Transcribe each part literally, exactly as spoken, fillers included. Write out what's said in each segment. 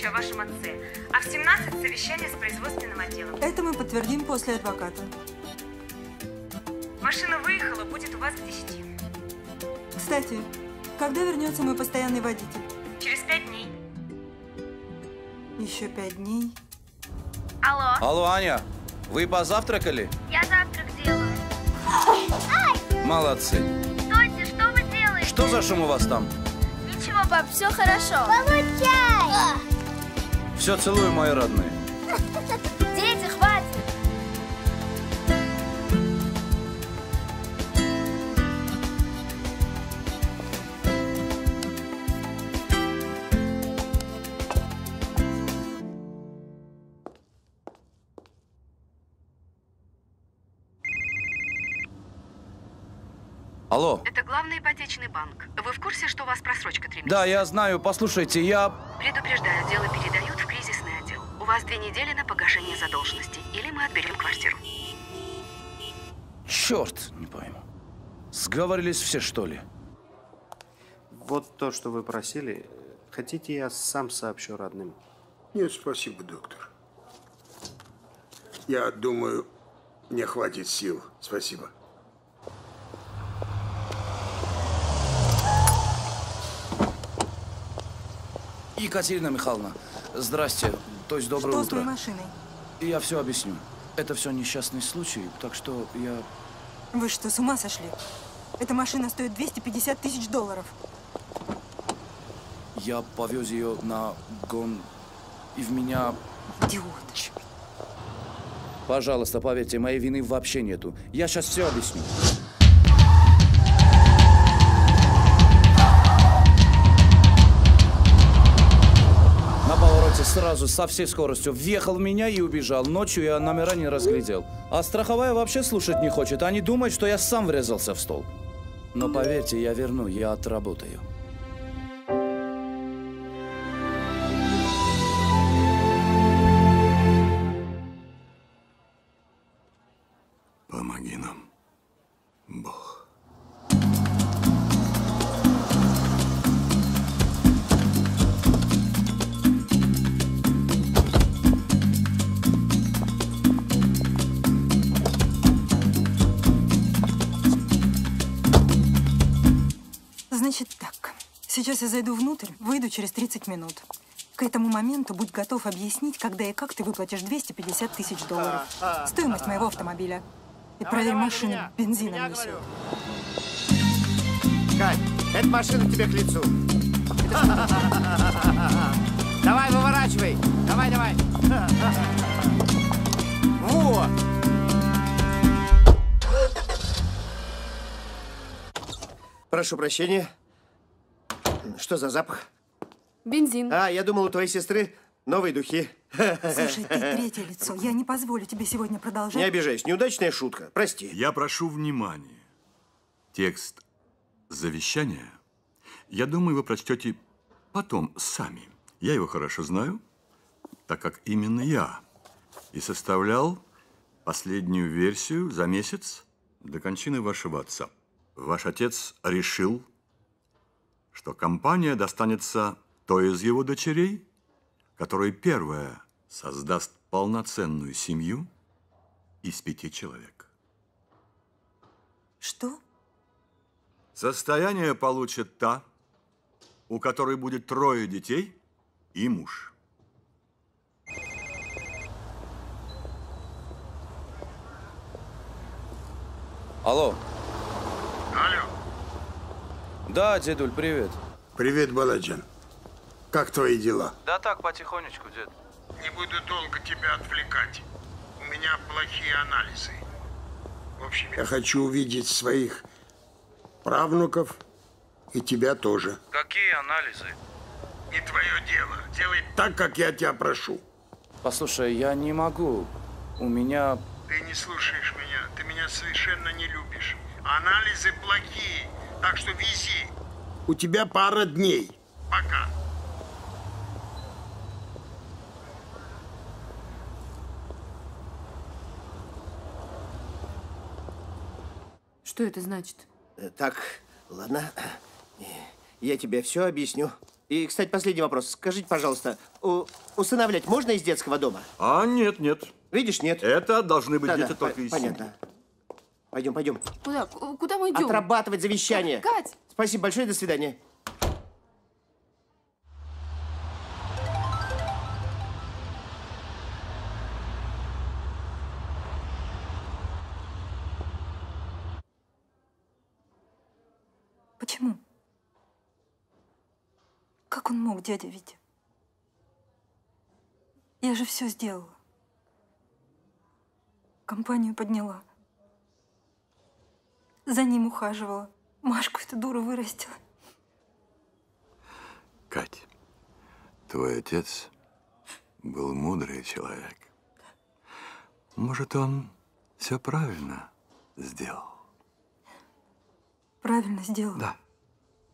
передача о вашем отце, а в семнадцать совещание с производственным отделом. Это мы подтвердим после адвоката. Машина выехала, будет у вас к десяти. Кстати, когда вернется мой постоянный водитель? Через пять дней. Еще пять дней. Алло. Алло, Аня, вы позавтракали? Я завтрак делаю. Ай! Молодцы. Стойте, что вы делаете? Что за шум у вас там? Ничего, пап, все хорошо. Получай! Все, целую, мои родные. Дети, хватит! Алло. Это главный ипотечный банк. Вы в курсе, что у вас просрочка три месяца? Да, я знаю. Послушайте, я… Предупреждаю, дело передают в кризисный отдел. У вас две недели на погашение задолженности. Или мы отберем квартиру. Черт, не пойму. Сговорились все, что ли? Вот то, что вы просили. Хотите, я сам сообщу родным? Нет, спасибо, доктор. Я думаю, мне хватит сил. Спасибо. Екатерина Михайловна, здрасте, то есть доброе утро. Что с моей машиной? Я все объясню. Это все несчастный случай, так что я… Вы что, с ума сошли? Эта машина стоит двести пятьдесят тысяч долларов. Я повез ее на гон, и в меня… Идиот. Пожалуйста, поверьте, моей вины вообще нету. Я сейчас все объясню. Сразу со всей скоростью въехал в меня и убежал. Ночью я номера не разглядел. А страховая вообще слушать не хочет. Они думают, что я сам врезался в стол. Но поверьте, я верну, я отработаю. Помоги нам, Бог. Значит так, сейчас я зайду внутрь, выйду через тридцать минут. К этому моменту будь готов объяснить, когда и как ты выплатишь двести пятьдесят тысяч долларов. Стоимость моего автомобиля. И проверь машину, бензином несет. Кать, эта машина тебе к лицу. Давай, выворачивай. Давай, давай. Вот. Прошу прощения. Что за запах? Бензин. А, я думал, у твоей сестры новые духи. Слушай, ты третье лицо. Я не позволю тебе сегодня продолжать. Не обижайся. Неудачная шутка. Прости. Я прошу внимания. Текст завещания, я думаю, вы прочтете потом сами. Я его хорошо знаю, так как именно я и составлял последнюю версию за месяц до кончины вашего отца. Ваш отец решил, что компания достанется той из его дочерей, которая первая создаст полноценную семью из пяти человек. Что? Состояние получит та, у которой будет трое детей и муж. Алло. Алло. Да, дедуль, привет. Привет, Баладжан. Как твои дела? Да так, потихонечку, дед. Не буду долго тебя отвлекать. У меня плохие анализы. В общем, я хочу увидеть своих правнуков и тебя тоже. Какие анализы? Не твое дело. Делай так, как я тебя прошу. Послушай, я не могу. У меня… Ты не слушаешь меня. Ты меня совершенно не любишь. Анализы плохие, так что вези. У тебя пара дней. Пока. Что это значит? Так, ладно. Я тебе все объясню. И, кстати, последний вопрос. Скажите, пожалуйста, усыновлять можно из детского дома? А, нет, нет. Видишь, нет. Это должны быть да, дети да, только по из семьи. Понятно. Пойдем, пойдем. Куда? Куда мы идем? Отрабатывать завещание. Кать! Спасибо большое, до свидания. Почему? Как он мог, дядя Витя? Я же все сделала. Компанию подняла. За ним ухаживала. Машку эту дуру вырастила. Кать, твой отец был мудрый человек. Может, он все правильно сделал? Правильно сделал? Да.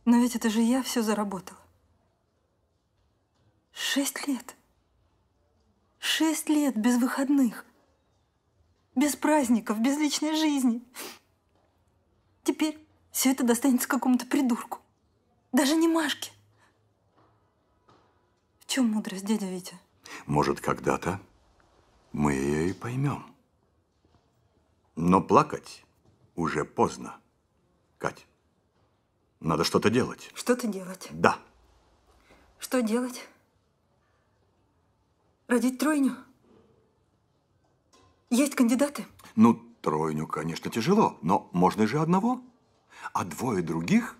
Но ведь это же я все заработала. Шесть лет. Шесть лет без выходных. Без праздников, без личной жизни. Теперь все это достанется какому-то придурку. Даже не Машке. В чем мудрость, дядя Витя? Может, когда-то мы ее и поймем. Но плакать уже поздно. Кать, надо что-то делать. Что-то делать? Да. Что делать? Родить тройню? Есть кандидаты? Ну, тройню, конечно, тяжело, но можно же одного. А двое других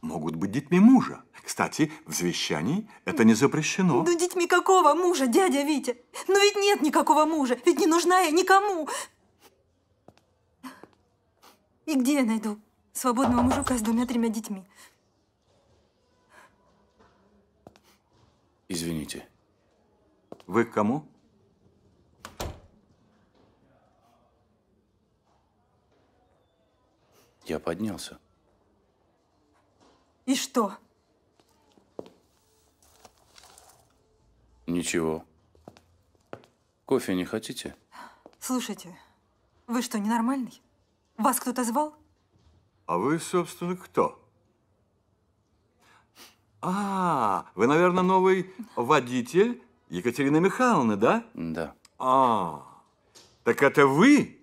могут быть детьми мужа. Кстати, в завещании это не запрещено. Ну, детьми какого мужа, дядя Витя? Ну, ведь нет никакого мужа, ведь не нужна я никому. И где я найду свободного мужика с двумя-тремя детьми? Извините. Вы к кому? Я поднялся. И что? Ничего. Кофе не хотите? Слушайте, вы что, ненормальный? Вас кто-то звал? А вы, собственно, кто? А, вы, наверное, новый водитель Екатерины Михайловны, да? Да. А, так это вы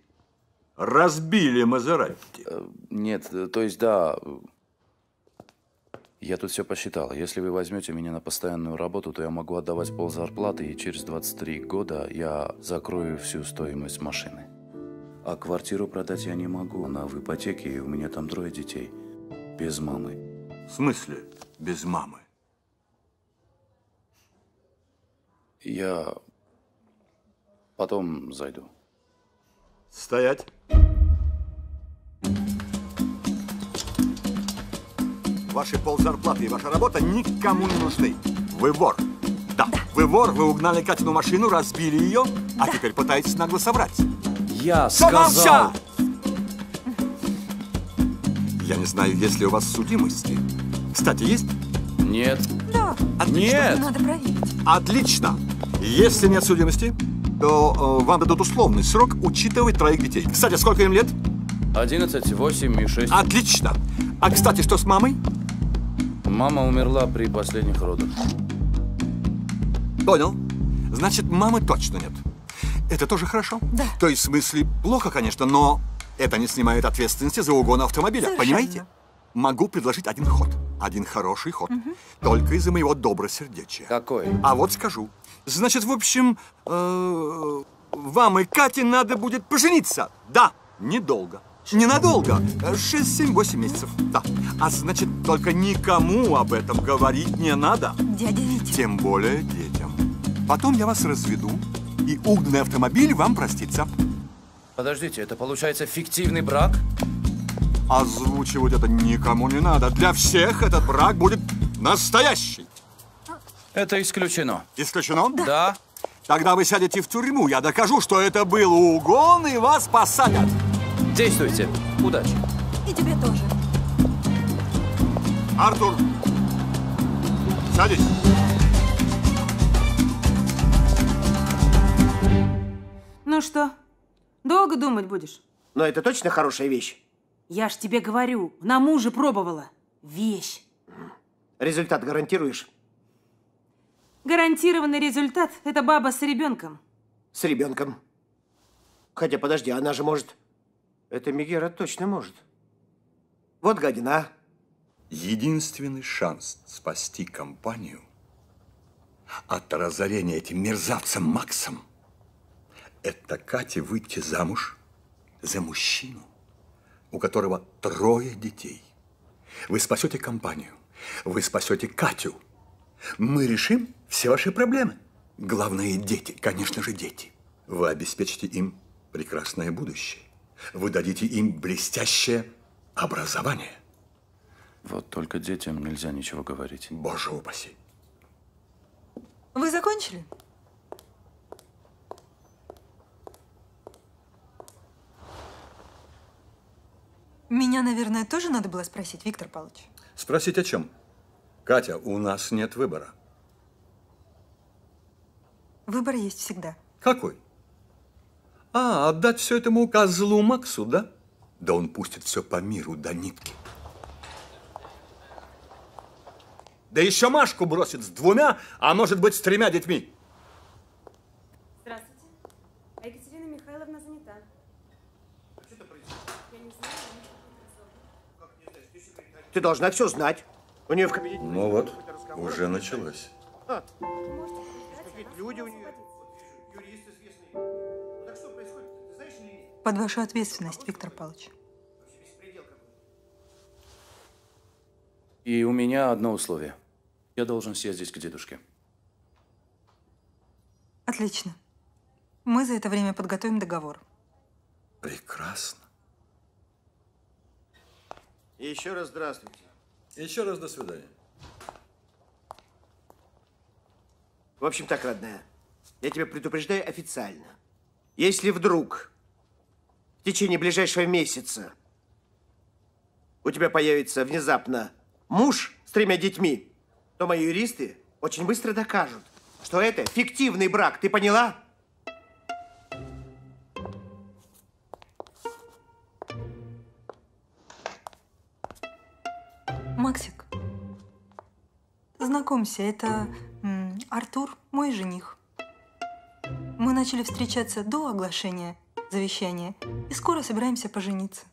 разбили Мазерати? Нет, то есть, да, я тут все посчитал. Если вы возьмете меня на постоянную работу, то я могу отдавать пол зарплаты, и через двадцать три года я закрою всю стоимость машины. А квартиру продать я не могу. Она в ипотеке, и у меня там трое детей. Без мамы. В смысле без мамы? Я потом зайду. Стоять. Ваши ползарплаты и ваша работа никому не нужны. Вы вор. Да, да. Вы вор, вы угнали Катину машину, разбили ее, да. А теперь пытаетесь нагло собрать. Я сказал. Я не знаю, есть ли у вас судимости. Кстати, есть? Нет. Да. Отлично. Нет. Надо проверить. Отлично. Если нет судимости, то э, вам дадут условный срок, учитывать троих детей. Кстати, сколько им лет? одиннадцать, восемь и шесть. Отлично. А, кстати, что с мамой? Мама умерла при последних родах. Понял. Значит, мамы точно нет. Это тоже хорошо? Да. То есть, в смысле, плохо, конечно, но это не снимает ответственности за угон автомобиля. Совершенно. Понимаете? Могу предложить один ход. Один хороший ход. Угу. Только из-за моего добросердечия. Какой? А вот скажу. Значит, в общем, э-э, вам и Кате надо будет пожениться. Да, недолго. Ненадолго. шесть, семь, восемь месяцев. Да. А значит, только никому об этом говорить не надо. Дядя Витя. Тем более детям. Потом я вас разведу. И угнанный автомобиль вам простится. Подождите, это получается фиктивный брак? Озвучивать это никому не надо. Для всех этот брак будет настоящий. Это исключено. Исключено? Да. Да. Тогда вы сядете в тюрьму. Я докажу, что это был угон, и вас посадят. Действуйте. Удачи. И тебе тоже. Артур, садись. Ну что, долго думать будешь? Но это точно хорошая вещь. Я ж тебе говорю, на мужа пробовала. Вещь. Результат гарантируешь? Гарантированный результат – это баба с ребенком. С ребенком. Хотя, подожди, она же может… Это Мегера точно может. Вот гадина. Единственный шанс спасти компанию от разорения этим мерзавцем Максом – это Кате выйти замуж за мужчину, у которого трое детей. Вы спасете компанию, вы спасете Катю. Мы решим все ваши проблемы. Главное – дети, конечно же, дети. Вы обеспечите им прекрасное будущее. Вы дадите им блестящее образование. Вот только детям нельзя ничего говорить. Боже упаси. Вы закончили? Меня, наверное, тоже надо было спросить, Виктор Павлович. Спросить о чем? Катя, у нас нет выбора. Выбор есть всегда. Какой? А, отдать все этому козлу Максу, да? Да он пустит все по миру до нитки. Да еще Машку бросит с двумя, а может быть с тремя детьми. Здравствуйте. Екатерина Михайловна занята. Ты должна все знать. У нее в кабинете... Ну вот, уже началось. А. Люди у нее... Под вашу ответственность, Виктор Павлович. И у меня одно условие. Я должен съездить к дедушке. Отлично. Мы за это время подготовим договор. Прекрасно. И еще раз здравствуйте. Еще раз до свидания. В общем так, родная, я тебя предупреждаю официально. Если вдруг... В течение ближайшего месяца у тебя появится внезапно муж с тремя детьми, то мои юристы очень быстро докажут, что это фиктивный брак. Ты поняла? Максик, знакомься, это м, Артур, мой жених. Мы начали встречаться до оглашения завещание. И скоро собираемся пожениться.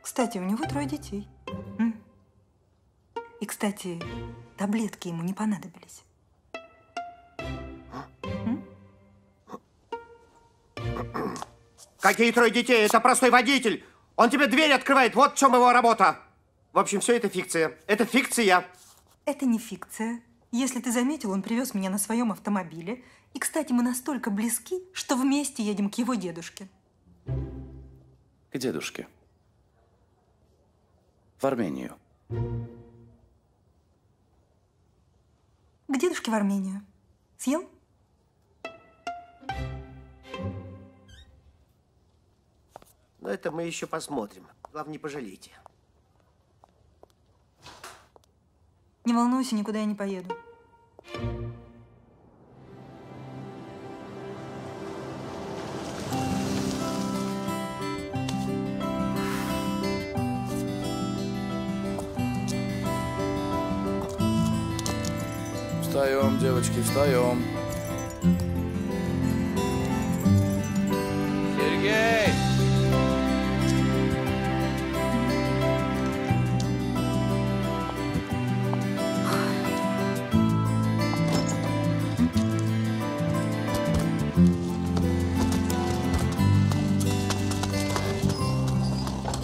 Кстати, у него трое детей. М? И, кстати, таблетки ему не понадобились. М? Какие трое детей? Это простой водитель. Он тебе дверь открывает. Вот в чем его работа. В общем, все это фикция. Это фикция. Это не фикция. Если ты заметил, он привез меня на своем автомобиле. И, кстати, мы настолько близки, что вместе едем к его дедушке. К дедушке. В Армению. К дедушке в Армению. Съел? Ну, это мы еще посмотрим. Главное, не пожалейте. Не волнуйся, никуда я не поеду. Встаем, девочки, встаем. Сергей!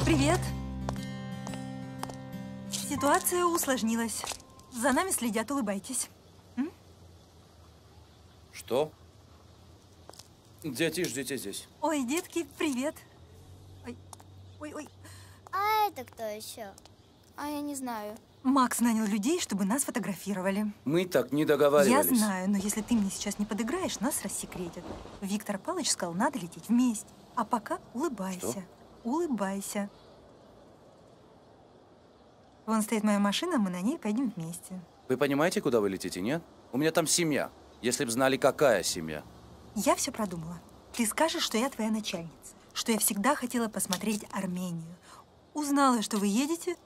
Привет. Ситуация усложнилась. За нами следят, улыбайтесь. Что? Дети, ждите здесь. Ой, детки, привет. Ой, ой, ой. А это кто еще? А я не знаю. Макс нанял людей, чтобы нас фотографировали. Мы так не договаривались. Я знаю, но если ты мне сейчас не подыграешь, нас рассекретят. Виктор Павлович сказал, надо лететь вместе. А пока улыбайся. Что? Улыбайся. Вон стоит моя машина, мы на ней поедем вместе. Вы понимаете, куда вы летите, нет? У меня там семья. Если бы знали, какая семья. Я все продумала. Ты скажешь, что я твоя начальница, что я всегда хотела посмотреть Армению. Узнала, что вы едете,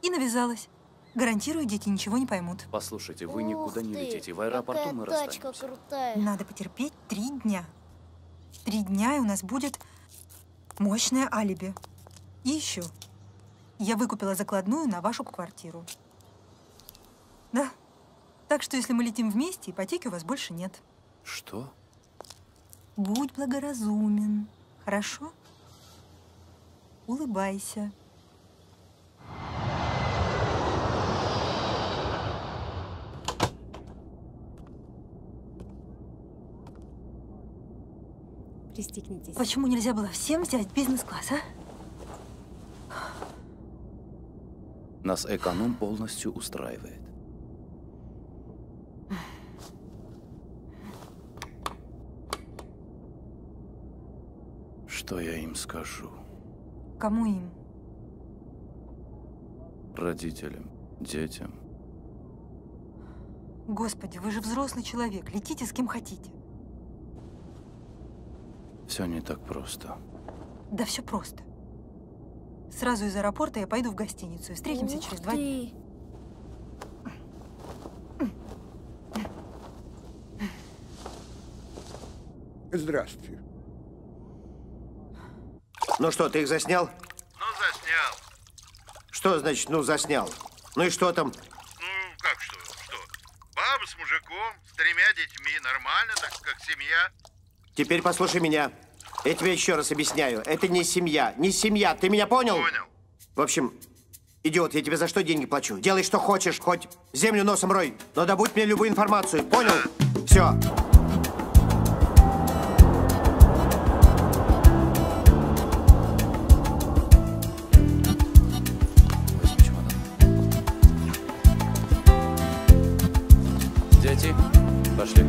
и навязалась. Гарантирую, дети ничего не поймут. Послушайте, вы Ух никуда ты, не летите. В аэропорту мы расстанемся. Надо потерпеть три дня. Три дня, и у нас будет мощное алиби. И еще. Я выкупила закладную на вашу квартиру. Да. Так что, если мы летим вместе, ипотеки у вас больше нет. Что? Будь благоразумен. Хорошо? Улыбайся. Пристегнитесь. Почему нельзя было всем взять бизнес-класс, а? Нас эконом полностью устраивает. Что я им скажу? Кому им? Родителям, детям. Господи, вы же взрослый человек. Летите с кем хотите. Все не так просто. Да все просто. Сразу из аэропорта я пойду в гостиницу и встретимся Ух через ты. два дня. Здравствуйте. Ну что, ты их заснял? Ну, заснял. Что значит, ну, заснял? Ну и что там? Ну, как что? Что? Баба с мужиком, с тремя детьми, нормально так, как семья. Теперь послушай меня. Я тебе еще раз объясняю. Это не семья. Не семья. Ты меня понял? Понял. В общем, идиот, я тебе за что деньги плачу? Делай, что хочешь. Хоть землю носом рой. Но добудь мне любую информацию. Понял? Да. Все. Дети, пошли.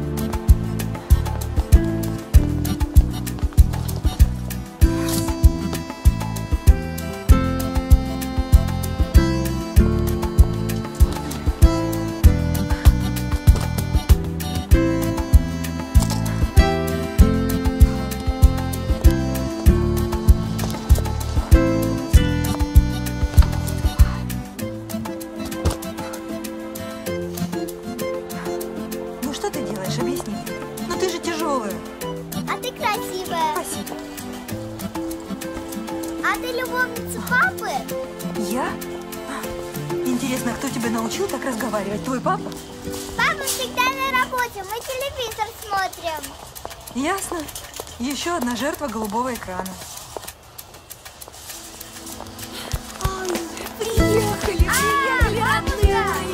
Твой папа? Папа всегда на работе, мы телевизор смотрим. Ясно. Еще одна жертва голубого экрана. Ой, приехали, приехали, отдыхай.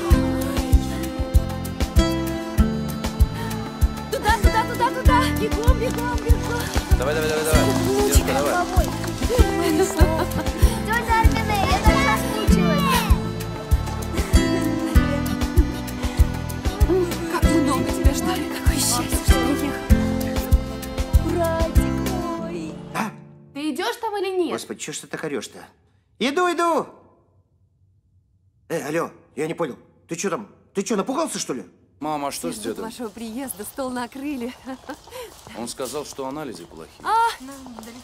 Туда, туда, туда, туда. Бегом, бегом, бегом. Давай, давай, давай, давай. Девушка, давай. Тетя Армине, это соскучилась. Какое счастье, братик мой. А? Ты идешь там или нет? Господи, что ж ты так орешь-то? Иду, иду. Э, алло, я не понял. Ты что там? Ты что, напугался, что ли? Мама, а что с дедом? Вашего приезда стол накрыли. Он сказал, что анализы плохие. А,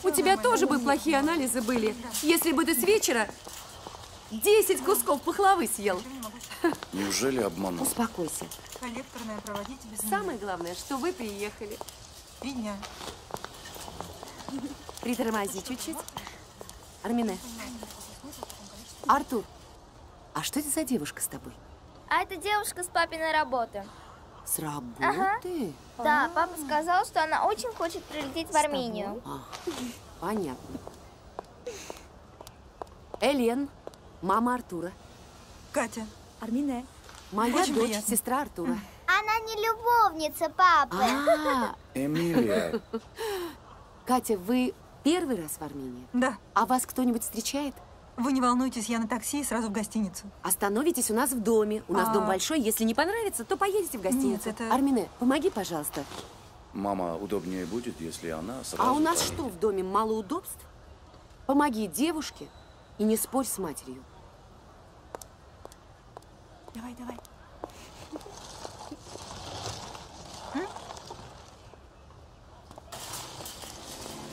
у тебя тоже бы плохие анализы были, если бы ты с вечера десять кусков пахлавы съел. Неужели обманул? Успокойся. Коллекторная, проводите без меня. Самое главное, что вы приехали. Три дня. Притормози чуть-чуть. Армине. Артур, а что это за девушка с тобой? А это девушка с папиной работы. С работы? Ага. Да, папа сказал, что она очень хочет прилететь в Армению. А, понятно. Элен, мама Артура. Катя. Армине. Моя Очень дочь, приятно. Сестра Артура. Она не любовница папы. А-а-а. Эмилия. Катя, вы первый раз в Армении? Да. А вас кто-нибудь встречает? Вы не волнуйтесь, я на такси и сразу в гостиницу. Остановитесь у нас в доме. У нас а-а-а. дом большой, если не понравится, то поедете в гостиницу. Нет, это... Армине, помоги, пожалуйста. Мама, удобнее будет, если она сразу... А у нас поедет. Что в доме, мало удобств? Помоги девушке и не спорь с матерью. Давай, давай.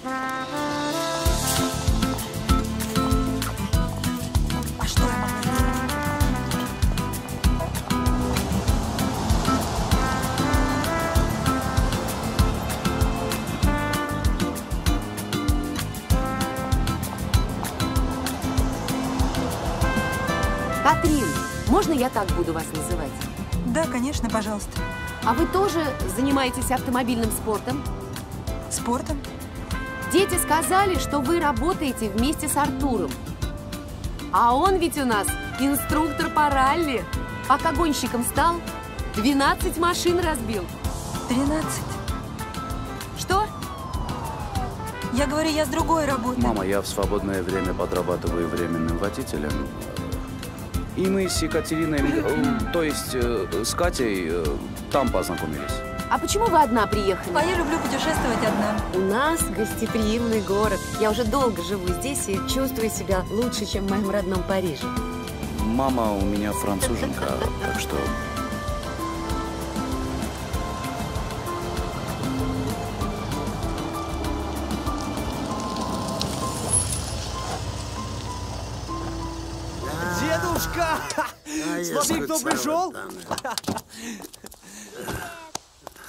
А что? Катрин, можно я так буду вас называть? Да, конечно, пожалуйста. А вы тоже занимаетесь автомобильным спортом? Спортом? Дети сказали, что вы работаете вместе с Артуром. А он ведь у нас инструктор по ралли. Пока гонщиком стал, двенадцать машин разбил. тринадцать? Что? Я говорю, я с другой работой. Мама, я в свободное время подрабатываю временным водителем. И мы с Екатериной, то есть с Катей, там познакомились. А почему вы одна приехали? А я люблю путешествовать одна. У нас гостеприимный город. Я уже долго живу здесь и чувствую себя лучше, чем в моем родном Париже. Мама у меня француженка, так что... Дедушка! Смотри, кто пришел!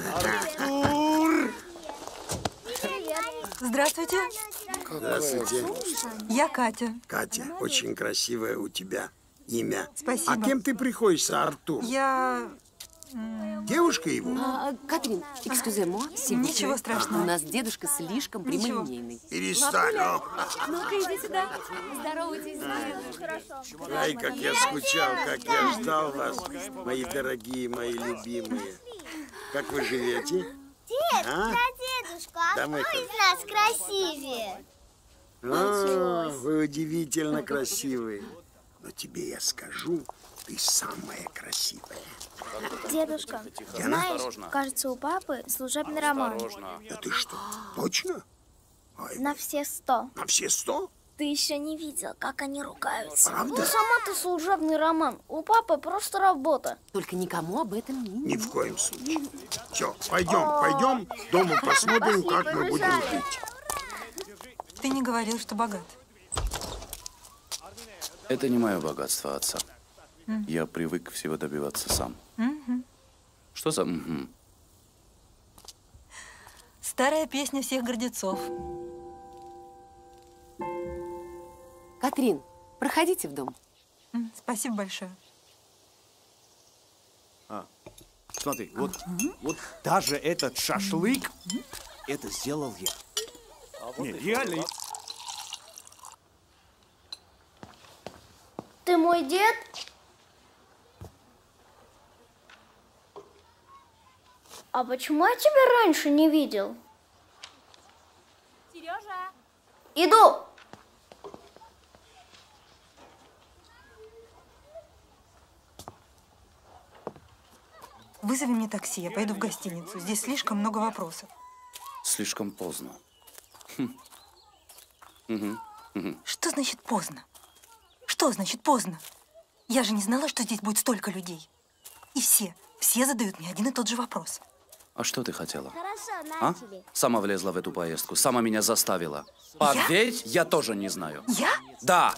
Артур! Здравствуйте. Здравствуйте. Я Катя. Катя, очень красивое у тебя имя. Спасибо. А кем ты приходишься, Артур? Я... Девушка его? А, Катрин, экскюземо. Ничего страшного. У нас дедушка слишком прямолинейный. Перестань. Ну-ка, иди сюда. Здоровайтесь. Ай, как я скучал, как я ждал вас, мои дорогие, мои любимые. Как вы живете? Дедушка, дедушка, а кто из нас красивее? А, вы удивительно красивые. Но тебе я скажу, ты самая красивая. Дедушка, знаешь, кажется, у папы служебный роман. Да ты что, точно? Ой. На все сто. На все сто? Ты еще не видел, как они ругаются. Правда? Ну, сама ты служебный роман. У папы просто работа. Только никому об этом не говори. Ни в коем случае. Все, пойдем, пойдем. Дома посмотрим, как мы будем жить. Ты не говорил, что богат. Это не мое богатство отца. Mm. Я привык всего добиваться сам. Mm-hmm. Что за... Mm-hmm. Старая песня всех гордецов. Катрин, проходите в дом. Mm. Спасибо большое. А, смотри, вот, mm-hmm. вот даже этот шашлык, mm-hmm. это сделал я. А вот Нет, реально. Ты мой дед? А почему я тебя раньше не видел? Сережа! Иду! Вызови мне такси, я пойду в гостиницу. Здесь слишком много вопросов. Слишком поздно. Хм. Угу. Угу. Что значит поздно? Что значит поздно? Я же не знала, что здесь будет столько людей. И все, все задают мне один и тот же вопрос. А что ты хотела? Хорошо, а? Сама влезла в эту поездку, сама меня заставила. Поверь, я, я тоже не знаю. Я? Да.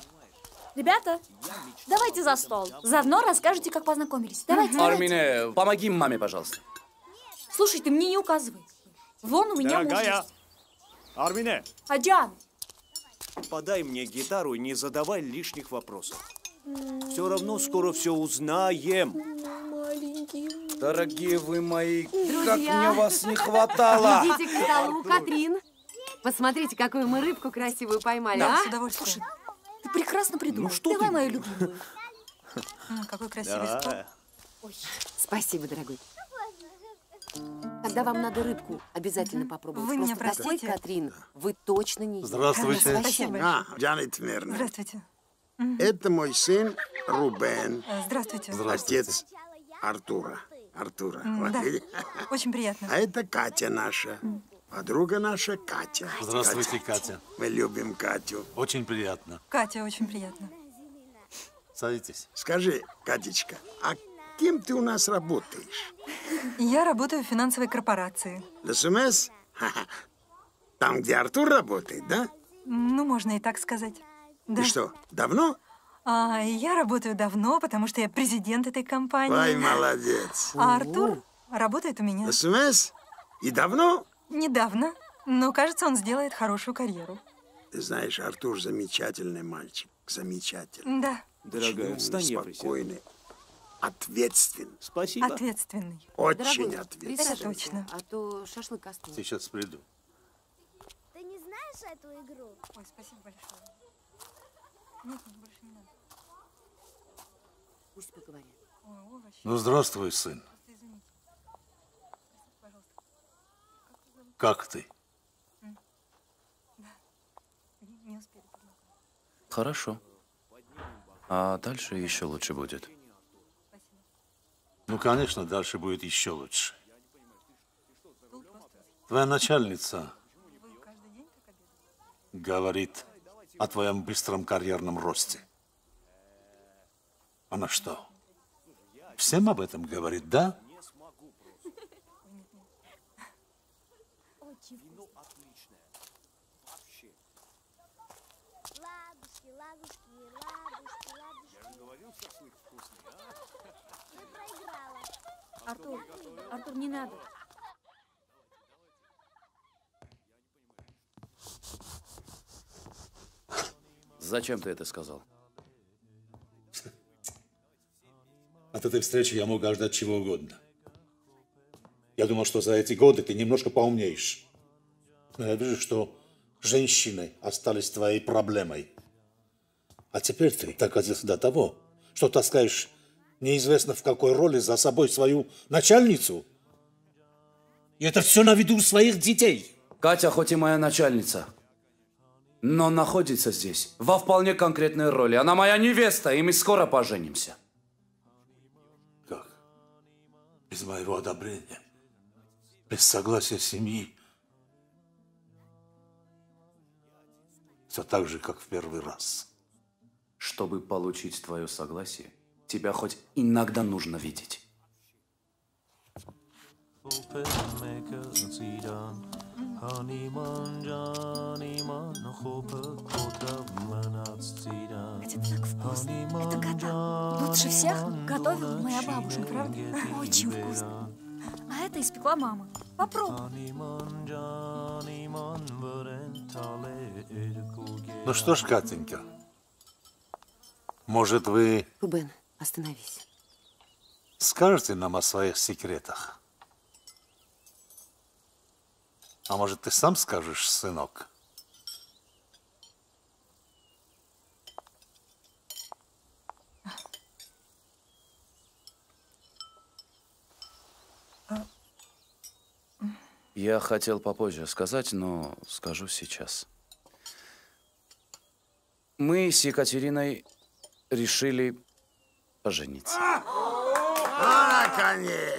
Ребята, давайте за стол. Заодно расскажете, как познакомились. Давайте. Армине, помоги маме, пожалуйста. Слушай, ты мне не указывай. Вон у меня Дорогая. муж. Армине. Адиан. Подай мне гитару и не задавай лишних вопросов. Все равно скоро все узнаем. Дорогие вы мои, друзья, как мне вас не хватало! Идите к столу, Катрин. Посмотрите, какую мы рыбку красивую поймали, да, а? С удовольствием. Слушай, ты прекрасно придумал. Ну, что Давай ты? мою любимую. Какой красивый да. стол. Ой. Спасибо, дорогой. Когда вам надо рыбку, обязательно попробуйте. Вы меня Просто простите, Катрин, вы точно не едите. Здравствуйте. Спасибо. А, Здравствуйте. Это мой сын Рубен. Здравствуйте. Здравствуйте. Отец Артура. Артура. Да. Очень приятно. А это Катя наша. Подруга наша Катя. Здравствуйте, Катя. Катя. Мы любим Катю. Очень приятно. Катя, очень приятно. Садитесь. Скажи, Катечка, а кем ты у нас работаешь? Я работаю в финансовой корпорации. СМЭС? Там, где Артур работает, да? Ну, можно и так сказать. Да. И что, давно? А, я работаю давно, потому что я президент этой компании. Ой, молодец. А Артур работает у меня. СМС? И давно? Недавно, но, кажется, он сделает хорошую карьеру. Ты знаешь, Артур замечательный мальчик, замечательный. Да. Дорогая, стань я присяду. Ответственный. Спасибо. Ответственный. Очень дорогой, ответственный. Это точно. А то шашлык остался. Сейчас приду. Ты не знаешь эту игру? Ой, спасибо большое. Нет, больше не надо. Пусть поговорят. Ой, овощи. Ну, здравствуй, сын. Извините. Простите, пожалуйста. Как ты? Как ты? Да. Не успели. Хорошо. А дальше еще лучше будет. Ну, конечно, дальше будет еще лучше. Твоя начальница говорит о твоем быстром карьерном росте. Она что, всем об этом говорит, да? Артур, Артур, не надо. Зачем ты это сказал? От этой встречи я мог ожидать чего угодно. Я думал, что за эти годы ты немножко поумнеешь. Но я вижу, что женщины остались твоей проблемой. А теперь ты докатился до того, что таскаешь неизвестно в какой роли за собой свою начальницу. И это все на виду своих детей. Катя хоть и моя начальница, но находится здесь во вполне конкретной роли. Она моя невеста, и мы скоро поженимся. Как? Без моего одобрения? Без согласия семьи? Все так же, как в первый раз. Чтобы получить твое согласие, тебя хоть иногда нужно видеть. Это так вкусно. Это года. Лучше всех готовила моя бабушка, правда? Очень вкусно. А это испекла мама. Попробуй. Ну что ж, Катенька, может вы... Рубен, остановись. Скажете нам о своих секретах? А может, ты сам скажешь, сынок? Я хотел попозже сказать, но скажу сейчас. Мы с Екатериной решили пожениться. А, наконец!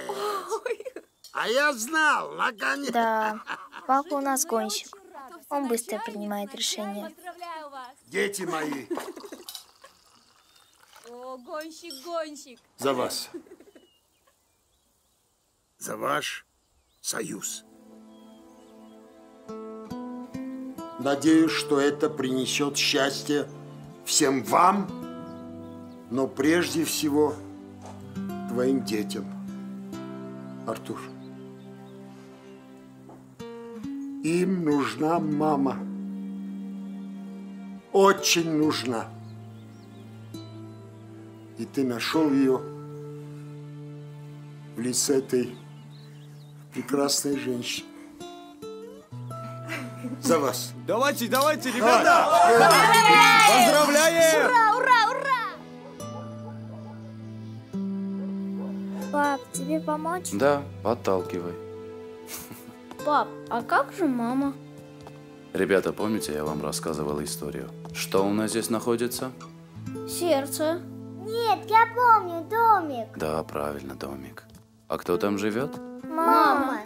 А я знал, наконец! Да, папа у нас гонщик. Он быстро принимает решения. Дети мои! О, гонщик, гонщик! За вас. За ваш союз. Надеюсь, что это принесет счастье всем вам, но прежде всего твоим детям, Артур. Им нужна мама. Очень нужна. И ты нашел ее в лице этой прекрасной женщины. За вас. Давайте, давайте, ребята! Поздравляем! Поздравляем! Ура, ура, ура! Пап, тебе помочь? Да, подталкивай. Пап, а как же мама? Ребята, помните, я вам рассказывала историю? Что у нас здесь находится? Сердце. Нет, я помню, домик. Да, правильно, домик. А кто там живет? Мама.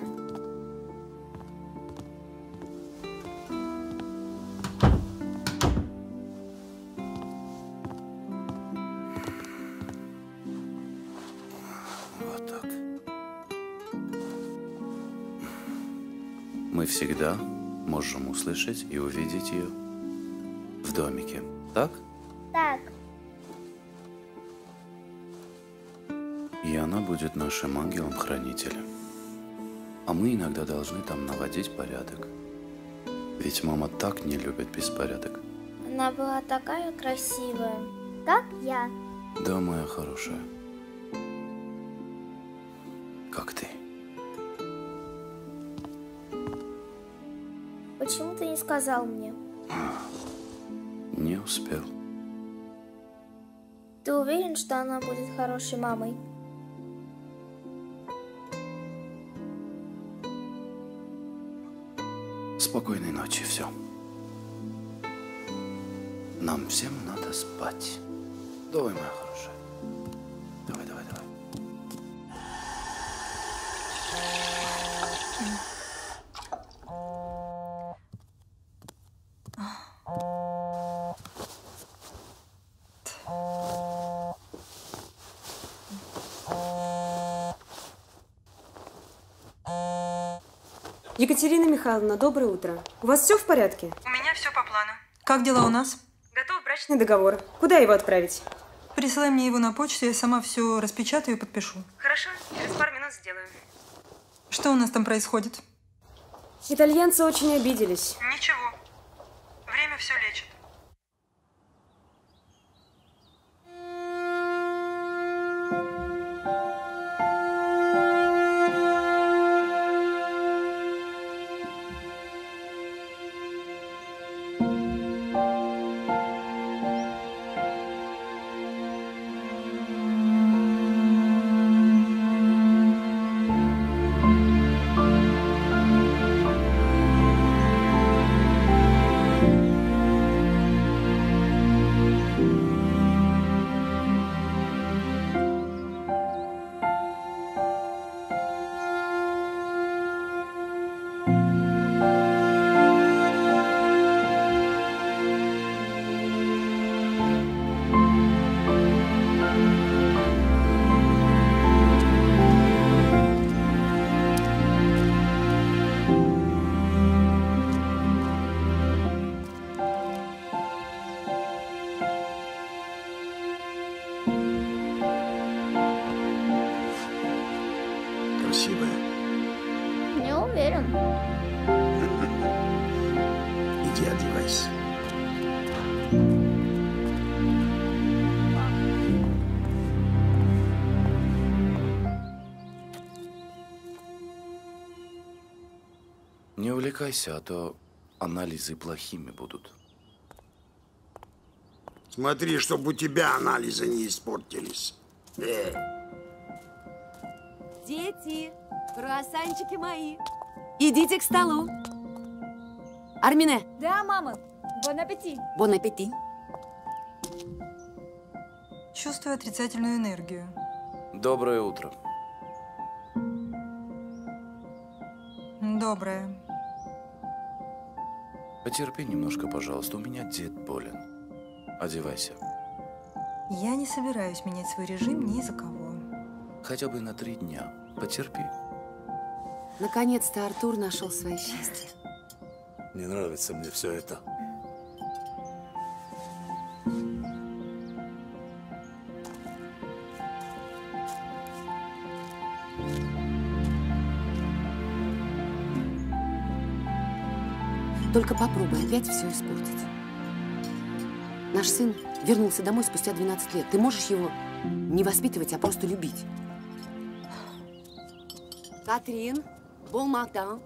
Мы всегда можем услышать и увидеть ее в домике. Так? Так. И она будет нашим ангелом-хранителем. А мы иногда должны там наводить порядок. Ведь мама так не любит беспорядок. Она была такая красивая. как я. Да, моя хорошая. Как ты? Почему ты не сказал мне? Не успел. Ты уверен, что она будет хорошей мамой? Спокойной ночи, все. Нам всем надо спать. Давай, моя хорошая. Давай, давай, давай. Екатерина Михайловна, доброе утро. У вас все в порядке? У меня все по плану. Как дела у нас? Готов брачный договор. Куда его отправить? Присылай мне его на почту, я сама все распечатаю и подпишу. Хорошо, через пару минут сделаю. Что у нас там происходит? Итальянцы очень обиделись. Ничего. Время все лечит. А то анализы плохими будут. Смотри, чтобы у тебя анализы не испортились. Э. Дети, круассанчики мои, идите к столу. Армине. Да, мама. Бон аппетит. Бон аппетит. Чувствую отрицательную энергию. Доброе утро. Доброе. Потерпи немножко, пожалуйста. У меня дед болен. Одевайся. Я не собираюсь менять свой режим ни из-за кого. Хотя бы на три дня. Потерпи. Наконец-то Артур нашел свое счастье. Не нравится мне все это. Только попробуй опять все испортить. Наш сын вернулся домой спустя двенадцать лет. Ты можешь его не воспитывать, а просто любить. Катрин, бон матан.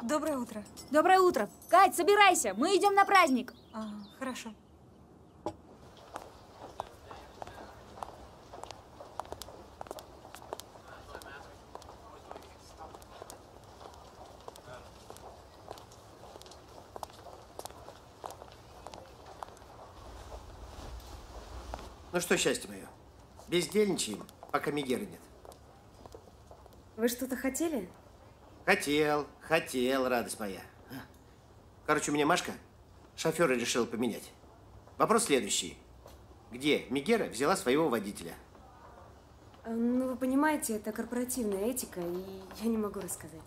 Доброе утро. Доброе утро. Кать, собирайся, мы идем на праздник. А, хорошо. Ну что, счастье мое, бездельничаем, пока Мегеры нет. Вы что-то хотели? Хотел, хотел, радость моя. Короче, у меня Машка шофера решила поменять. Вопрос следующий. Где Мегера взяла своего водителя? Ну, вы понимаете, это корпоративная этика, и я не могу рассказать.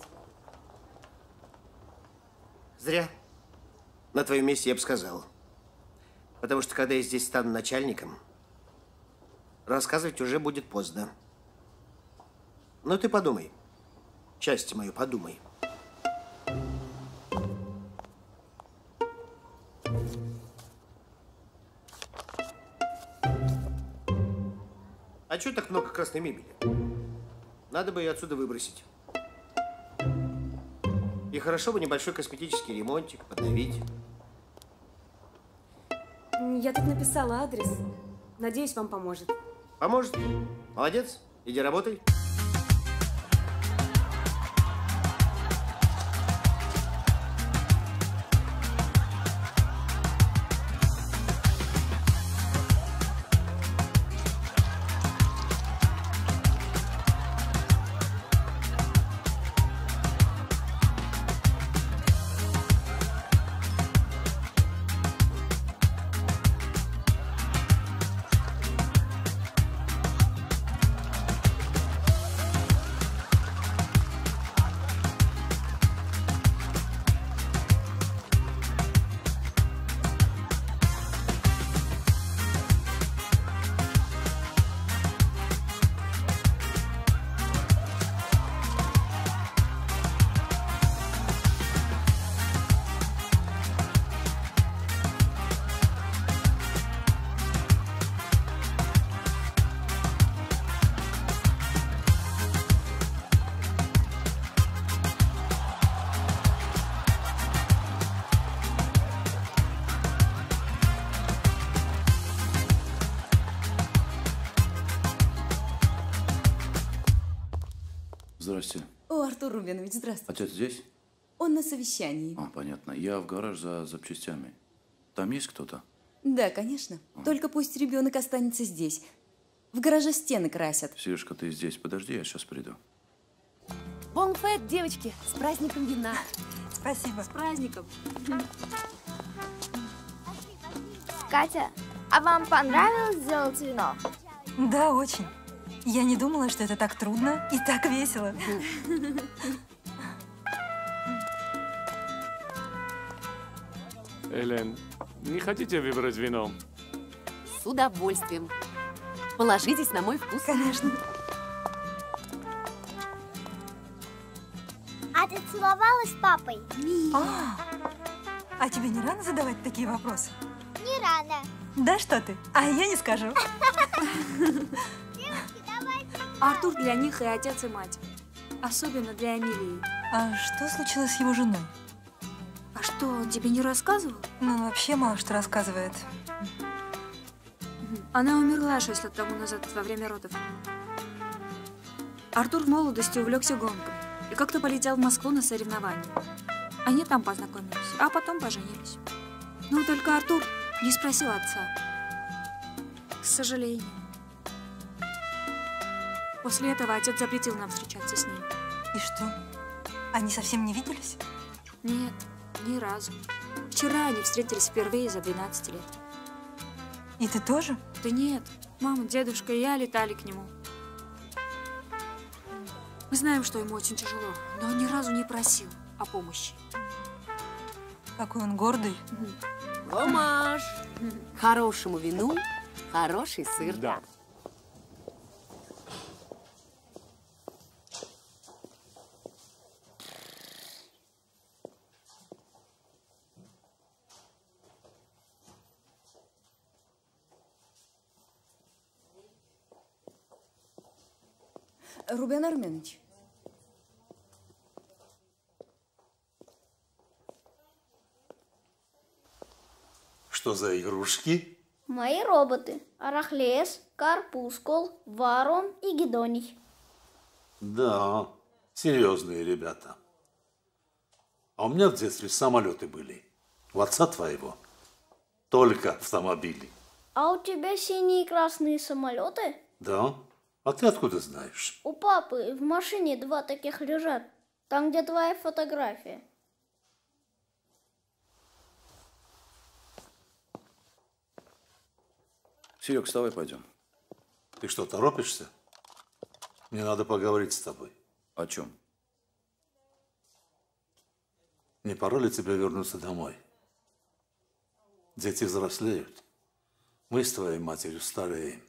Зря. На твоем месте я бы сказал. Потому что, когда я здесь стану начальником, рассказывать уже будет поздно. Но ты подумай. Счастье мое, подумай. А чё так много красной мебели? Надо бы ее отсюда выбросить. И хорошо бы небольшой косметический ремонтик подновить. Я тут написала адрес. Надеюсь, вам поможет. Поможет? Молодец. Иди работай. О, Артур Рубенович, здравствуйте. Отец здесь? Он на совещании. А, понятно. Я в гараж за запчастями. Там есть кто-то? Да, конечно. А. Только пусть ребенок останется здесь. В гараже стены красят. Сережка, ты здесь. Подожди, я сейчас приду. Бон фет, девочки, с праздником вина. Спасибо. С праздником. Катя, а вам понравилось делать вино? Да, очень. Я не думала, что это так трудно и так весело. Элен, не хотите выбрать вино? С удовольствием. Положитесь на мой вкус. Конечно. А ты целовалась с папой? А, а тебе не рано задавать такие вопросы? Не рано. Да что ты? А я не скажу. Артур для них и отец, и мать. Особенно для Эмилии. А что случилось с его женой? А что, он тебе не рассказывал? Ну, вообще мало что рассказывает. Она умерла шесть лет тому назад во время родов. Артур в молодости увлекся гонками и как-то полетел в Москву на соревнования. Они там познакомились, а потом поженились. Но только Артур не спросил отца. К сожалению. После этого отец запретил нам встречаться с ним. И что? Они совсем не виделись? Нет, ни разу. Вчера они встретились впервые за двенадцать лет. И ты тоже? Да нет. Мама, дедушка и я летали к нему. Мы знаем, что ему очень тяжело, но он ни разу не просил о помощи. Какой он гордый. Ломаш! Хорошему вину хороший сыр. Да. Рубен Арменович. Что за игрушки? Мои роботы. Арахлес, Карпускол, Варон и Гедоний. Да, серьезные ребята. А у меня в детстве самолеты были. У отца твоего. Только автомобили. А у тебя синие и красные самолеты? Да. А ты откуда знаешь? У папы в машине два таких лежат. Там, где твоя фотография. Серег, вставай, пойдем. Ты что, торопишься? Мне надо поговорить с тобой. О чем? Не пора ли тебе вернуться домой? Дети взрослеют. Мы с твоей матерью стареем.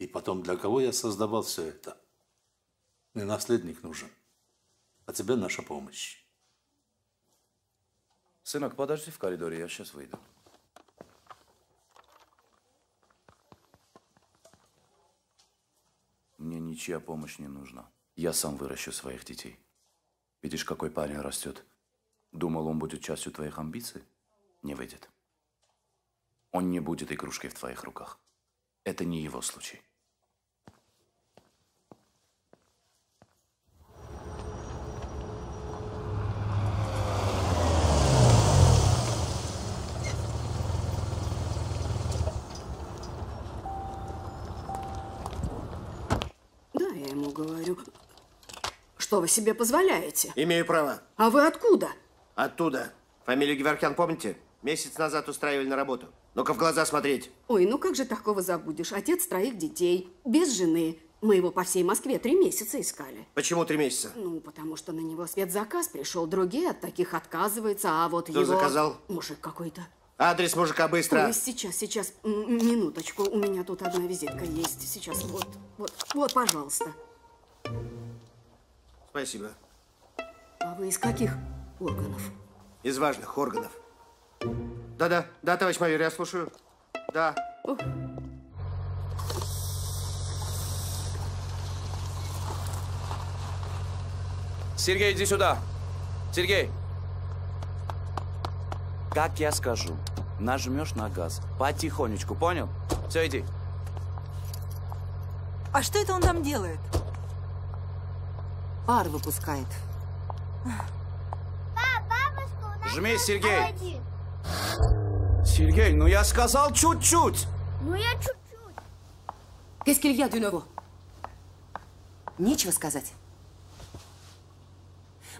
И потом, для кого я создавал все это? Мне наследник нужен, а тебе наша помощь. Сынок, подожди в коридоре, я сейчас выйду. ничья помощь не нужна. Я сам выращу своих детей. Видишь, какой парень растет. Думал, он будет частью твоих амбиций? Не выйдет. Он не будет игрушкой в твоих руках. Это не его случай. Говорю, что вы себе позволяете? Имею право. А вы откуда? Оттуда. Фамилию Геворкян помните? Месяц назад устраивали на работу. Ну-ка в глаза смотреть. Ой, ну как же такого забудешь? Отец троих детей, без жены. Мы его по всей Москве три месяца искали. Почему три месяца? Ну, потому что на него спецзаказ пришел. Другие от таких отказываются, а вот Кто его... Кто заказал? Мужик какой-то. Адрес мужика быстро. Ой, сейчас, сейчас. Минуточку. У меня тут одна визитка есть. Сейчас вот, вот, вот, пожалуйста. Спасибо. А вы из каких органов? Из важных органов. Да-да, да, товарищ майор, я слушаю. Да. Ух. Сергей, иди сюда. Сергей. Как я скажу, нажмешь на газ потихонечку, понял? Все, иди. А что это он там делает? Пар выпускает. Пап, жми, Сергей. Один. Сергей, ну я сказал чуть-чуть. Ну я чуть-чуть. Кескилья Дюнову. Нечего сказать.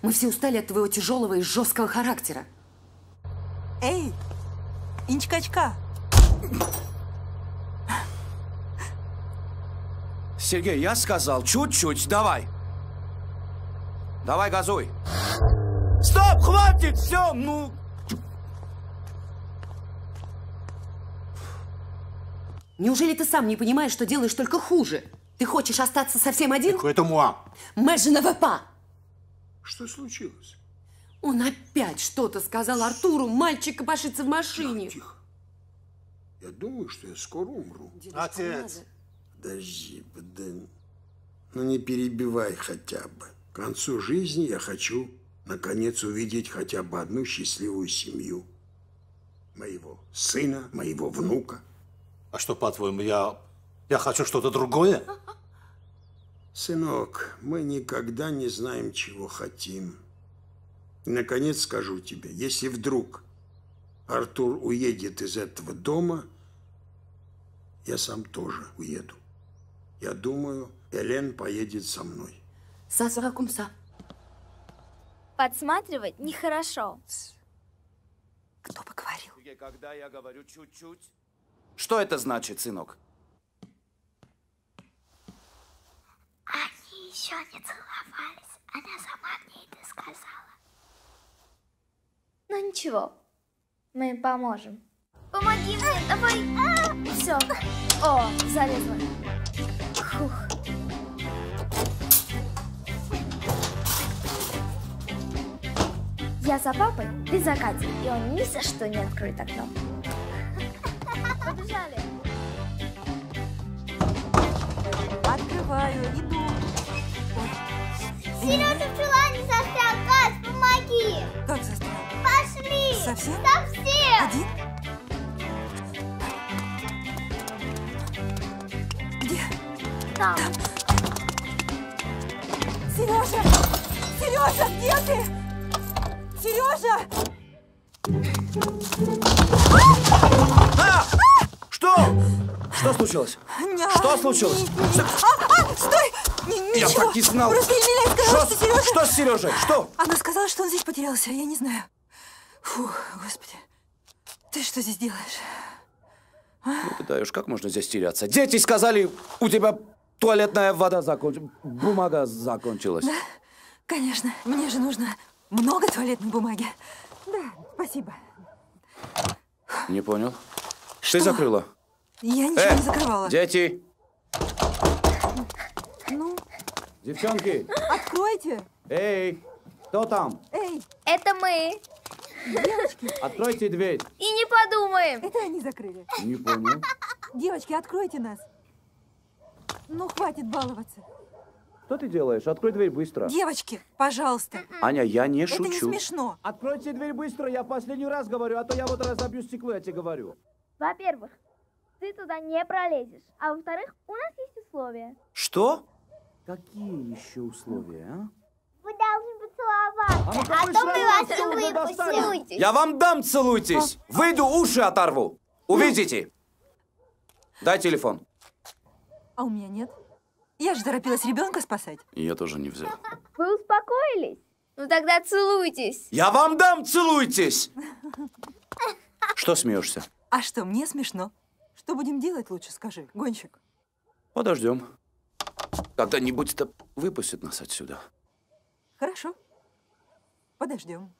Мы все устали от твоего тяжелого и жесткого характера. Эй, инчкачка. Сергей, я сказал чуть-чуть, давай. Давай, газуй. Стоп, хватит, все, ну. Неужели ты сам не понимаешь, что делаешь только хуже? Ты хочешь остаться совсем один? Это муа. Мэджина вэпа. Что случилось? Он опять что-то сказал Артуру. Мальчик копошится в машине. Тихо, тихо. Я думаю, что я скоро умру. Дедушка, отец. Подожди, подожди. Ну не перебивай хотя бы. К концу жизни я хочу, наконец, увидеть хотя бы одну счастливую семью. Моего сына, моего внука. А что, по-твоему, я, я хочу что-то другое? Сынок, мы никогда не знаем, чего хотим. И, наконец, скажу тебе, если вдруг Артур уедет из этого дома, я сам тоже уеду. Я думаю, Элен поедет со мной. Подсматривать нехорошо. Кто бы говорил? Когда я говорю чуть-чуть. Что это значит, сынок? Они еще не целовались. Она сама мне это сказала. Ну ничего, мы им поможем. Помоги мне, давай. Все. О, залезла. Фух. Я за папой, ты за Катей, и он ни за что не откроет окно. Побежали. Открываю, иду. Сережа в чулане застрял, газ, помоги. Как застрял? Пошли. Совсем? Совсем. Один? Где? Там. Там. Сережа! Сережа, где ты? Сережа! А! Что? Что случилось? Не, что случилось? Не, не. А, а, стой! Н я так и знал. Просто Эмилия сказала, что, что Сережа... Что с Сережей? Что? Она сказала, что он здесь потерялся. Я не знаю. Фух, господи. Ты что здесь делаешь? А? Ну ты даешь, как можно здесь теряться? Дети сказали, у тебя туалетная вода закончилась. Бумага закончилась. Да? Конечно. Мне же нужно... Много туалетной бумаги? Да, спасибо. Не понял. Что? Ты закрыла? Я ничего э, не закрывала. Дети! Ну? Девчонки! Откройте! Эй! Кто там? Эй! Это мы! Девочки! Откройте дверь! И не подумаем! Это они закрыли. Не понял. Девочки, откройте нас. Ну, хватит баловаться. Что ты делаешь? Открой дверь быстро. Девочки, пожалуйста. Аня, я не шучу. Это не смешно. Откройте дверь быстро, я в последний раз говорю, а то я вот разобью стекло, я тебе говорю. Во-первых, ты туда не пролезешь. А во-вторых, у нас есть условия. Что? Какие еще условия, а? Вы должны поцеловаться, а, а то мы вас целуйтесь. Я вам дам целуйтесь. А? Выйду, уши оторву. Увидите. Дай телефон. А у меня нет. Я же торопилась ребенка спасать. Я тоже не взял. Вы успокоились? Ну тогда целуйтесь. Я вам дам целуйтесь. Что смеешься? А что, мне смешно. Что будем делать лучше, скажи, гонщик? Подождем. Когда-нибудь это выпустит нас отсюда. Хорошо. Подождем.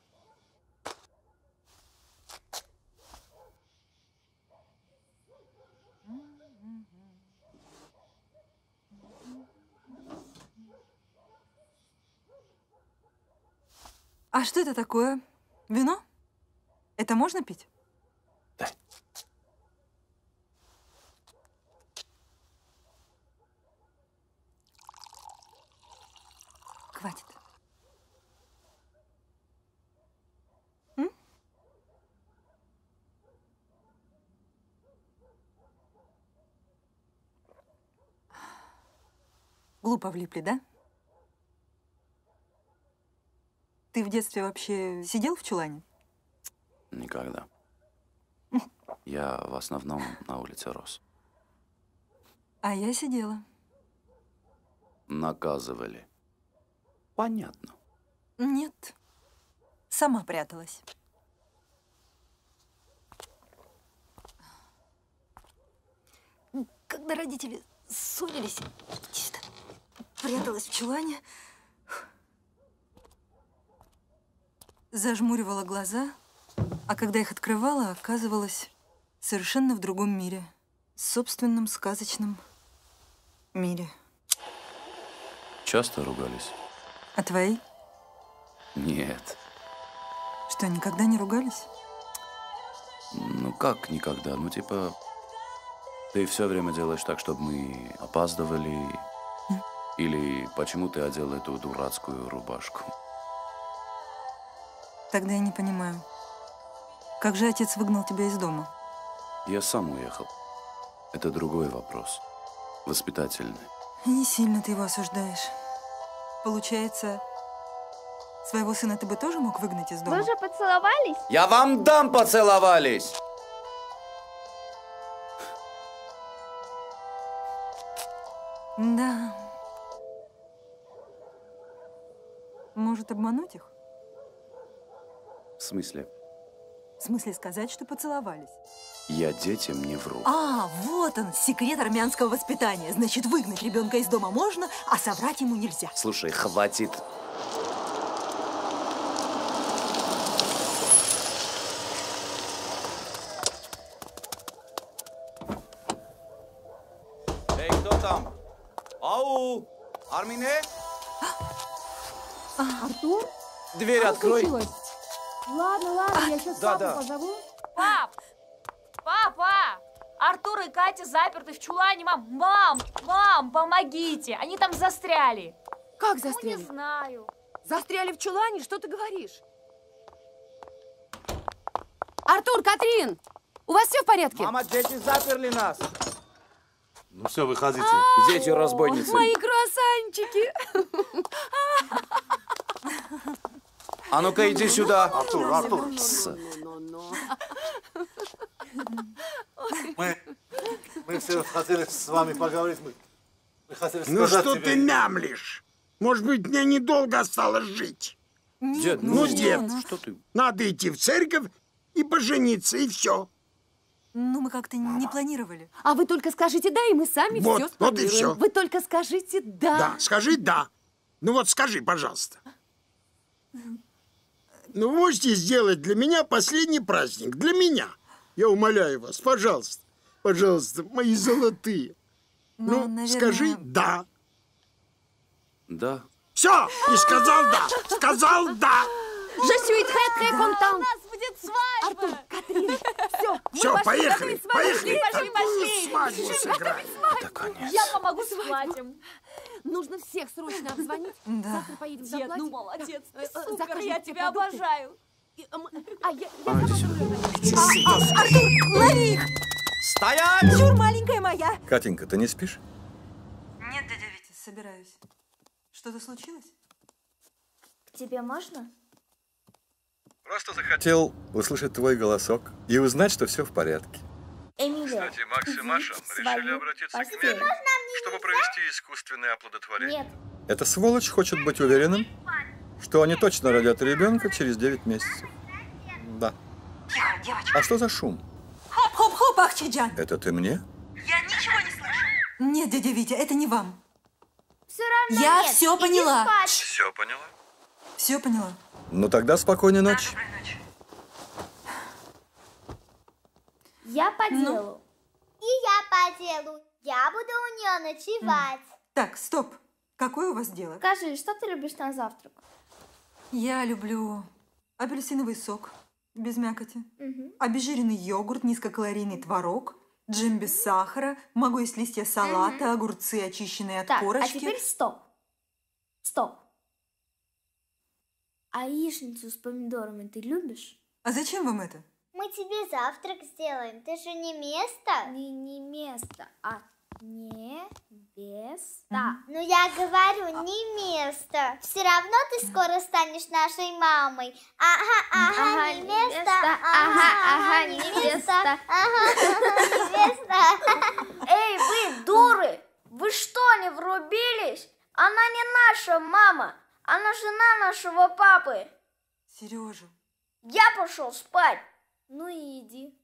А что это такое? Вино? Это можно пить? Да. Хватит. М? Глупо влипли, да? Ты в детстве вообще сидел в чулане? Никогда. Я в основном на улице рос. А я сидела. Наказывали. Понятно. Нет. Сама пряталась. Когда родители ссорились, чисто пряталась в чулане. Зажмуривала глаза, а когда их открывала, оказывалась совершенно в другом мире. В собственном сказочном мире. Часто ругались? А твои? Нет. Что, никогда не ругались? Ну как никогда? Ну типа, ты все время делаешь так, чтобы мы опаздывали. Mm. Или почему ты одел эту дурацкую рубашку? Тогда я не понимаю, как же отец выгнал тебя из дома? Я сам уехал. Это другой вопрос. Воспитательный. И не сильно ты его осуждаешь. Получается, своего сына ты бы тоже мог выгнать из дома? Вы же поцеловались? Я вам дам поцеловались! Да. Может, обмануть их? В смысле? В смысле сказать, что поцеловались? Я детям не вру. А, вот он, секрет армянского воспитания. Значит, выгнать ребенка из дома можно, а соврать ему нельзя. Слушай, хватит. Эй, кто там? Ау! Армине? Артур? Дверь открой. Ладно, ладно, я сейчас да, папу да. позову. Пап! Папа! Артур и Катя заперты в чулане. Мам, мам, мам, помогите! Они там застряли. Как застряли? Ну, не знаю. Застряли в чулане? Что ты говоришь? Артур, Катрин! У вас все в порядке? Мама, дети заперли нас. Ну все, выходите. Дети разбойницы. Мои круассанчики! А ну-ка, иди сюда. Артур, Артур. Мы, мы все хотели с вами поговорить. Мы, мы хотели ну что тебе... ты мямлишь? Может быть, мне недолго осталось жить? Дед, ну, ну дед, ну, что ты? Надо идти в церковь и пожениться, и все. Ну, мы как-то не планировали. А вы только скажите «да», и мы сами вот, все спланируем. Вот и все. Вы только скажите «да». Да, скажи «да». Ну вот скажи, пожалуйста. Ну, можете сделать для меня последний праздник. Для меня. Я умоляю вас, пожалуйста. Пожалуйста, мои золотые. Ну, ну наверное... скажи «да». Да. Все! И сказал «да». Сказал «да». У нас будет свадьба. Все, поехали. Поехали. Пошли, пошли, пошли. Да, конечно. Я помогу с платьем. Нужно всех срочно обзвонить. Завтра поедем за платьем. Ну, молодец, супер, я тебя обожаю. А я... Артур, лови их! Стоять! Чур, маленькая моя! Катенька, ты не спишь? Нет, дядя Витя, собираюсь. Что-то случилось? К тебе можно? Просто захотел услышать твой голосок и узнать, что все в порядке. Эмилия, кстати, Макс и Маша решили обратиться к Меле, чтобы провести искусственное оплодотворение. Нет. Эта сволочь хочет быть уверенным, что они точно родят ребенка через девять месяцев. Да. А что за шум? Хоп-хоп-хоп, Ахчиджан! Это ты мне? Я ничего не слышу. Нет, дядя Витя, это не вам. Все равно я нет. все поняла. Все поняла? Все поняла. Ну тогда спокойной ночи. Да, доброй ночи. Я по делу. Ну? И я по делу. Я буду у нее ночевать. Так, стоп. Какое у вас дело? Скажи, что ты любишь на завтрак? Я люблю апельсиновый сок без мякоти, угу. обезжиренный йогурт, низкокалорийный творог, джем без сахара, могу есть листья салата, угу. огурцы, очищенные от так, корочки. А теперь стоп. Стоп. А яичницу с помидорами ты любишь? А зачем вам это? Мы тебе завтрак сделаем. Ты же не место? Не, не место, а не место. Ну я говорю, а... не место. Все равно ты скоро станешь нашей мамой. Ага, ага, ага не место. Ага, ага, не место. Ага, ага, не место. Эй, вы, дуры! Вы что, не врубились? Она не наша мама. Она жена нашего папы. Сережа. Я пошел спать. Ну и иди.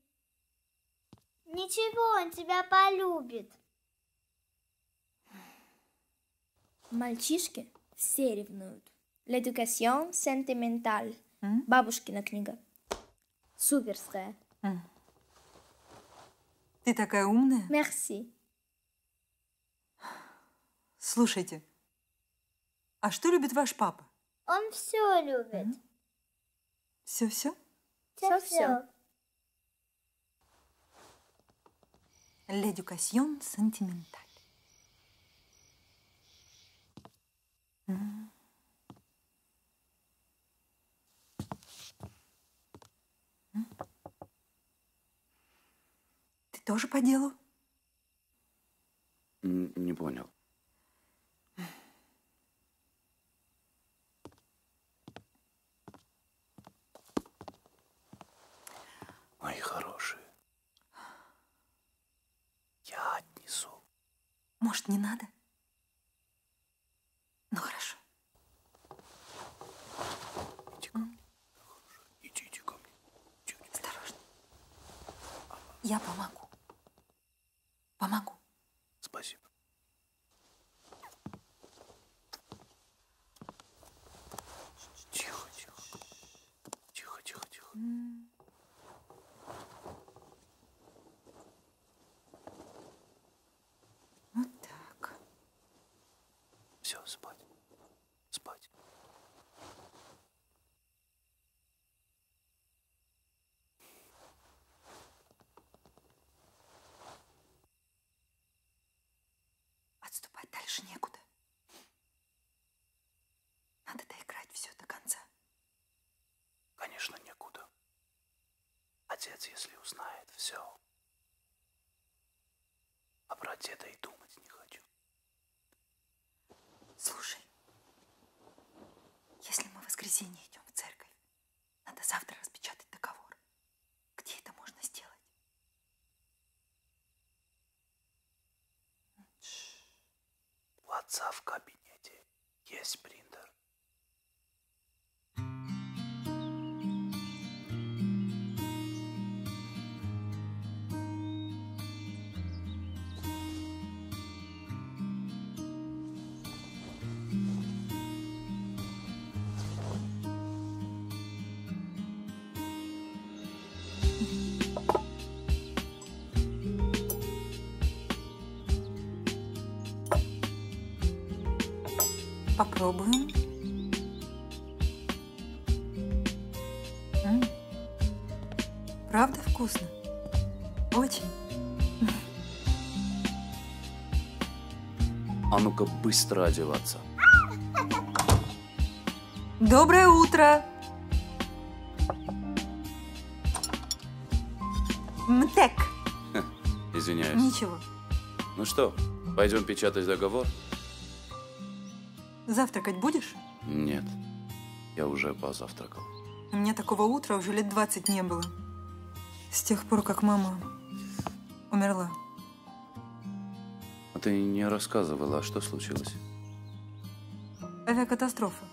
Ничего, он тебя полюбит. Мальчишки все ревнуют. L'Education Sentimentale. Mm? Бабушкина книга. Суперская. Mm. Ты такая умная. Мерси. Слушайте, а что любит ваш папа? Он все любит. Все-все? Все-все. L'Education Sentimentale. Ты тоже по делу? Не понял. Мои хорошие, я отнесу. Может, не надо? Ну хорошо. Иди ко мне. Хорошо. Иди, иди ко мне. Иди, иди. Осторожно. Я помогу. Помогу. Спасибо. Тихо, тихо. Тихо, тихо, тихо. Все, спать, спать. Отступать дальше некуда. Надо доиграть все до конца. Конечно, некуда. Отец, если узнает, все. А про деда и думать не хочу. Слушай, если мы в воскресенье идем в церковь, надо завтра распечатать договор. Где это можно сделать? У отца в кабинете есть принтер. Попробуем. М-м. Правда вкусно? Очень. А ну-ка быстро одеваться. Доброе утро! Мтек. Ха, извиняюсь. Ничего. Ну что, пойдем печатать договор? Завтракать будешь? Нет, я уже позавтракал. У меня такого утра уже лет двадцать не было. С тех пор, как мама умерла. А ты не рассказывала, что случилось? Авиакатастрофа.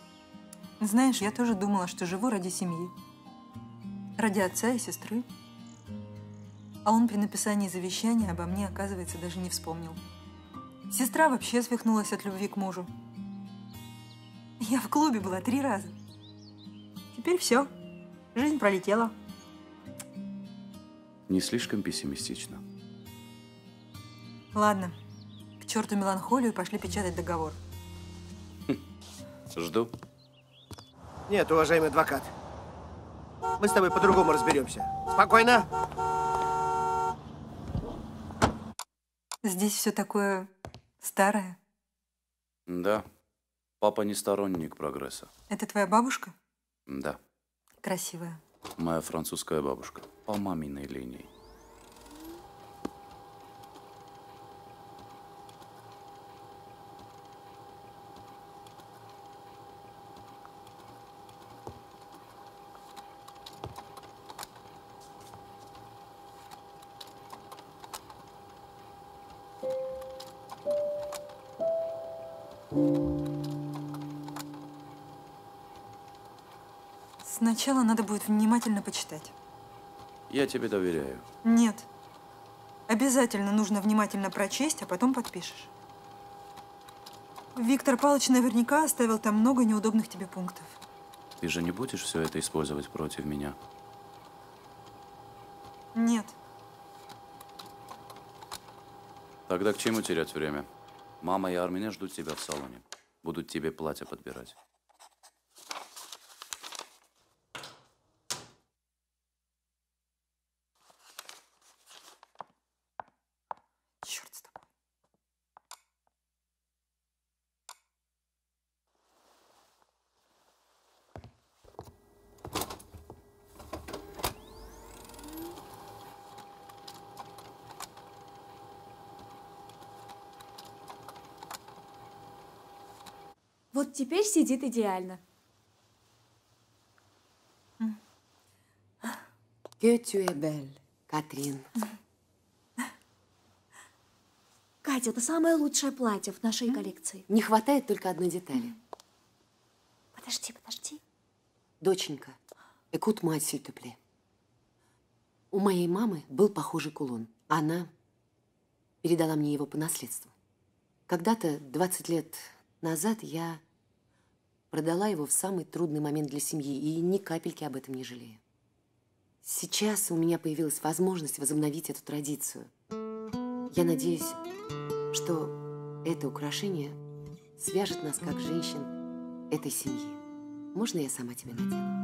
Знаешь, я тоже думала, что живу ради семьи. Ради отца и сестры. А он при написании завещания обо мне, оказывается, даже не вспомнил. Сестра вообще свихнулась от любви к мужу. Я в клубе была три раза. Теперь все. Жизнь пролетела. Не слишком пессимистично. Ладно. К черту меланхолию, пошли печатать договор. Хм. Жду. Нет, уважаемый адвокат. Мы с тобой по-другому разберемся. Спокойно. Здесь все такое старое. Да. Папа не сторонник прогресса. Это твоя бабушка? Да. Красивая. Моя французская бабушка. По маминой линии. Сначала надо будет внимательно почитать. Я тебе доверяю. Нет. Обязательно нужно внимательно прочесть, а потом подпишешь. Виктор Павлович наверняка оставил там много неудобных тебе пунктов. Ты же не будешь все это использовать против меня? Нет. Тогда к чему терять время? Мама и Армине ждут тебя в салоне. Будут тебе платье подбирать. Вот теперь сидит идеально. Que tu es belle, Катрин. Катя, это самое лучшее платье в нашей коллекции. Не хватает только одной детали. Подожди, подожди. Доченька, écoute moi, s'il te plaît. У моей мамы был похожий кулон. Она передала мне его по наследству. Когда-то, двадцать лет назад, я продала его в самый трудный момент для семьи и ни капельки об этом не жалею. Сейчас у меня появилась возможность возобновить эту традицию. Я надеюсь, что это украшение свяжет нас как женщин этой семьи. Можно я сама тебе надену?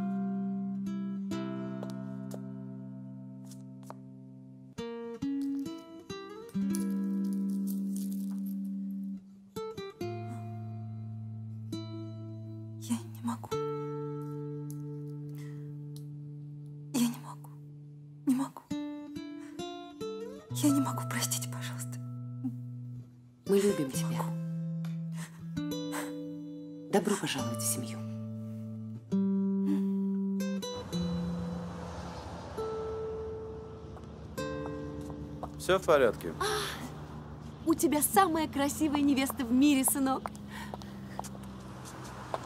Все в порядке. А, у тебя самая красивая невеста в мире, сынок.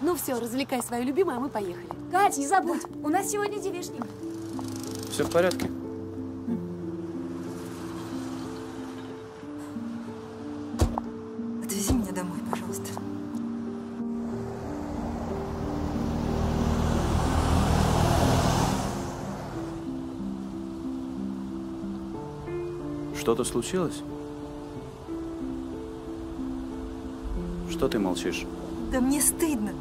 Ну все, развлекай свою любимую, а мы поехали. Кать, не забудь, да. У нас сегодня девичник. Все в порядке? Отвези меня домой, пожалуйста. Что-то случилось? Что ты молчишь? Да мне стыдно.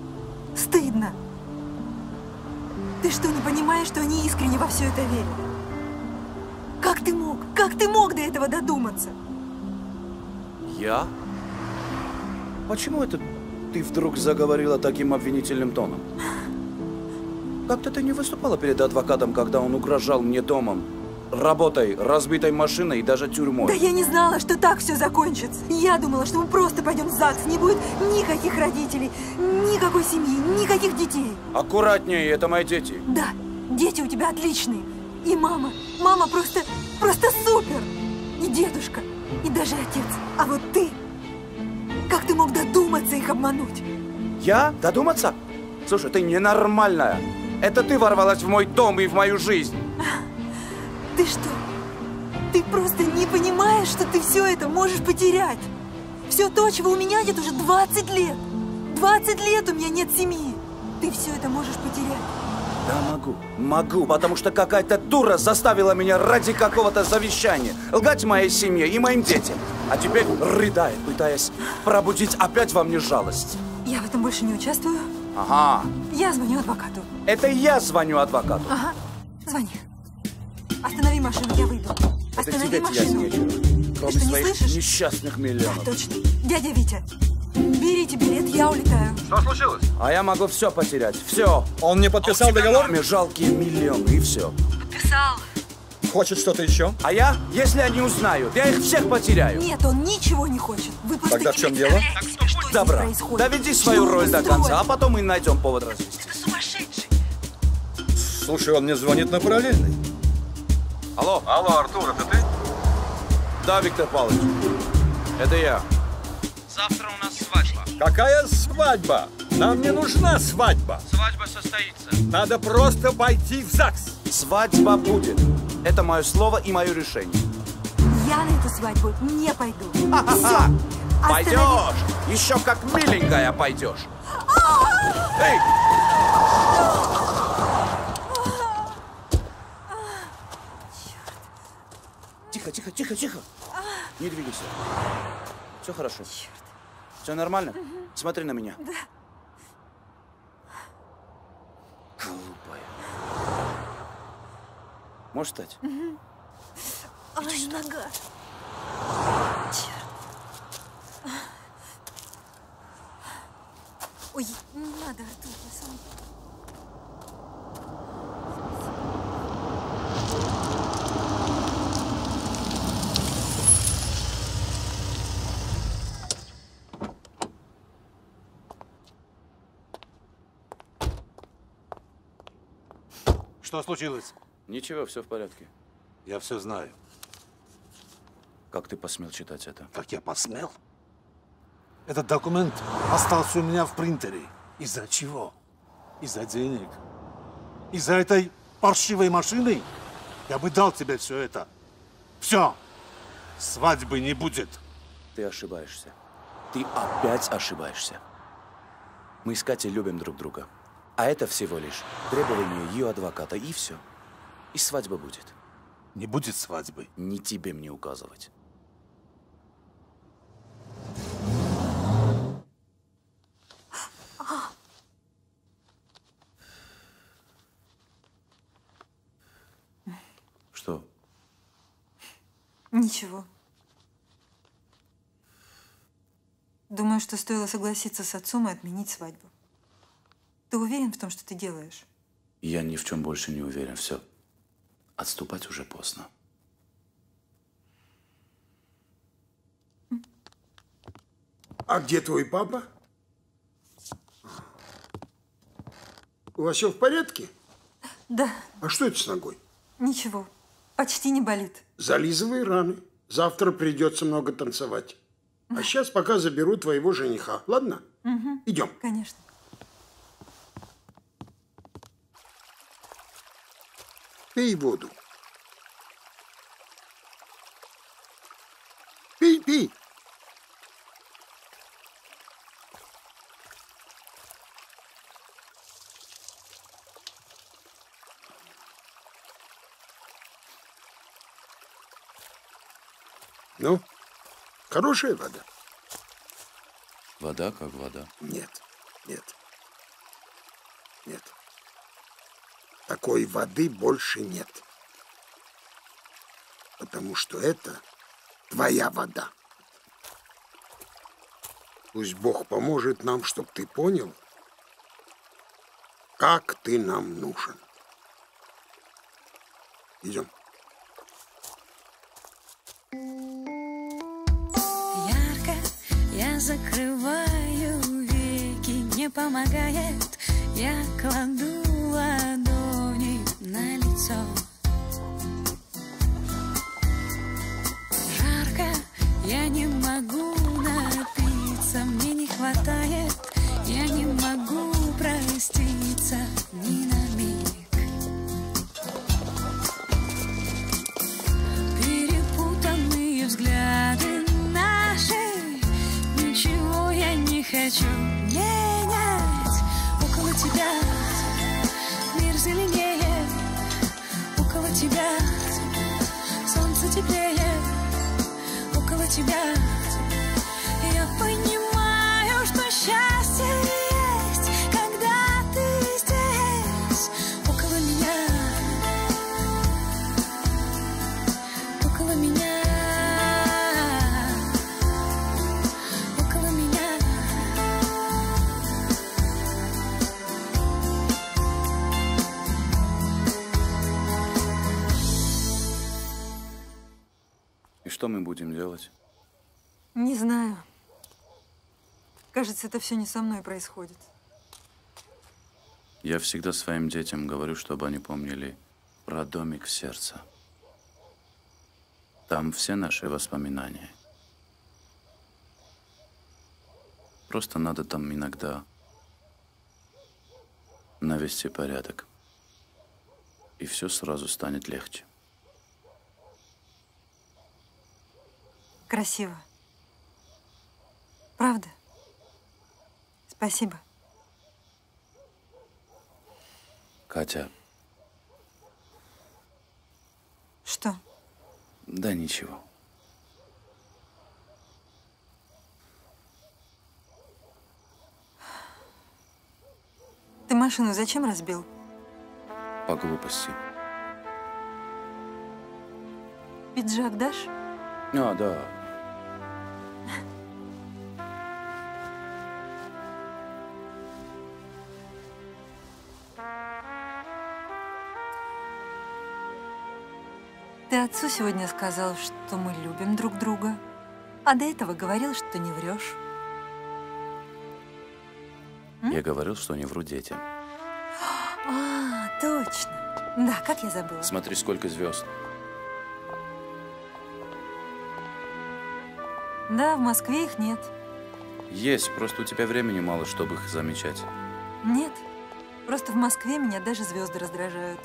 Стыдно. Ты что, не понимаешь, что они искренне во все это верят? Как ты мог? Как ты мог до этого додуматься? Я? Почему это ты вдруг заговорила таким обвинительным тоном? Как-то ты не выступала перед адвокатом, когда он угрожал мне домом, работой, разбитой машиной и даже тюрьмой. Да я не знала, что так все закончится. Я думала, что мы просто пойдем в ЗАГС. Не будет никаких родителей, никакой семьи, никаких детей. Аккуратнее, это мои дети. Да, дети у тебя отличные. И мама, мама просто, просто супер. И дедушка, и даже отец. А вот ты, как ты мог додуматься их обмануть? Я? Додуматься? Слушай, ты ненормальная. Это ты ворвалась в мой дом и в мою жизнь. Ты что? Ты просто не понимаешь, что ты все это можешь потерять. Все то, чего у меня нет уже двадцать лет. двадцать лет у меня нет семьи. Ты все это можешь потерять. Да, могу. Могу, потому что какая-то дура заставила меня ради какого-то завещания лгать моей семье и моим детям. А теперь рыдает, пытаясь пробудить опять во мне жалость. Я в этом больше не участвую. Ага. Я звоню адвокату. Это я звоню адвокату. Ага. Звони. Останови машину, я выйду. Останови это машину. Я Кроме Ты что, своих не слышишь? Несчастных миллионов. Да, точно. Дядя Витя, берите билет, я улетаю. Что случилось? А я могу все потерять. Все. Он не подписал Он договор? Мне жалкие миллионы и все. Подписал. Хочет что-то еще? А я? Если они узнают, я их всех потеряю. Нет, он ничего не хочет. Вы просто Тогда в чем дело? Так, что что Добра, доведи свою роль до конца, а потом мы найдем повод развести. Это сумасшедший. Слушай, он мне звонит на параллельный. Алло. Алло, Артур, это ты? Да, Виктор Павлович. Это я. Завтра у нас свадьба. Какая свадьба? Нам не нужна свадьба. Свадьба состоится. Надо просто пойти в ЗАГС. Свадьба будет. Это мое слово и мое решение. Я на эту свадьбу не пойду. Ха-ха-ха! Пойдешь! Еще как миленькая пойдешь. Эй! Тихо, тихо, тихо, тихо. Не двигайся. Все хорошо. Все нормально? Смотри на меня. Да. Глупая. Можешь встать? Угу. Ай, нога. Черт. Ой, не надо, Артур, я сам. Что случилось? Ничего, все в порядке. Я все знаю. Как ты посмел читать это? Как я посмел? Этот документ остался у меня в принтере. Из-за чего? Из-за денег. Из-за этой паршивой машины я бы дал тебе все это. Все. Свадьбы не будет. Ты ошибаешься. Ты опять ошибаешься. Мы с Катей любим друг друга. А это всего лишь требование ее адвоката, и все. И свадьба будет. Не будет свадьбы. Не тебе мне указывать. Что? Ничего. Думаю, что стоило согласиться с отцом и отменить свадьбу. Ты уверен в том, что ты делаешь? Я ни в чем больше не уверен. Все. Отступать уже поздно. А где твой папа? У вас все в порядке? Да. А что это с ногой? Ничего. Почти не болит. Зализывай раны. Завтра придется много танцевать. А сейчас пока заберу твоего жениха. Ладно? Угу. Идем. Конечно. Пей воду. Пей, пей. Ну, хорошая вода. Вода как вода. Нет, нет, нет. Такой воды больше нет, потому что это твоя вода. Пусть Бог поможет нам, чтобы ты понял, как ты нам нужен. Идем. Ярко я закрываю веки, не помогает. Я кладу ладони на лицо. Жарко, я не могу напиться, мне не хватает. Я не могу проститься ни на миг. Перепутанные взгляды наши, ничего я не хочу менять. Около тебя мир зеленее, около тебя солнце теплее, около тебя я понимаю, что счастье есть, когда ты здесь, около меня, около меня, около меня. И что мы будем делать? Не знаю. Кажется, это все не со мной происходит. Я всегда своим детям говорю, чтобы они помнили про домик в сердце. Там все наши воспоминания. Просто надо там иногда навести порядок. И все сразу станет легче. Красиво. Правда? Спасибо. Катя. Что? Да ничего. Ты машину зачем разбил? По глупости. Пиджак дашь? А, да. Ты отцу сегодня сказал, что мы любим друг друга, а до этого говорил, что не врешь. М? Я говорил, что не вру детям. А, точно. Да, как я забыла. Смотри, сколько звезд. Да, в Москве их нет. Есть, просто у тебя времени мало, чтобы их замечать. Нет, просто в Москве меня даже звезды раздражают.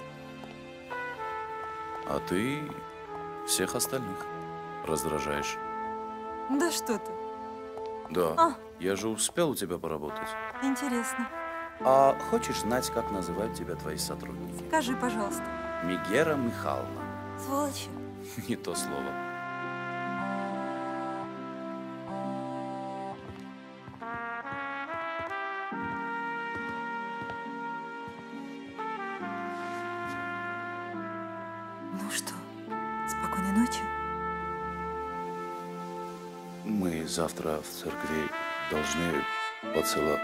А ты всех остальных раздражаешь. Да что ты? Да. А. Я же успел у тебя поработать. Интересно. А хочешь знать, как называют тебя твои сотрудники? Скажи, пожалуйста. Мигера Михайловна. Сволочи. Не то слово. Завтра в церкви должны поцеловать.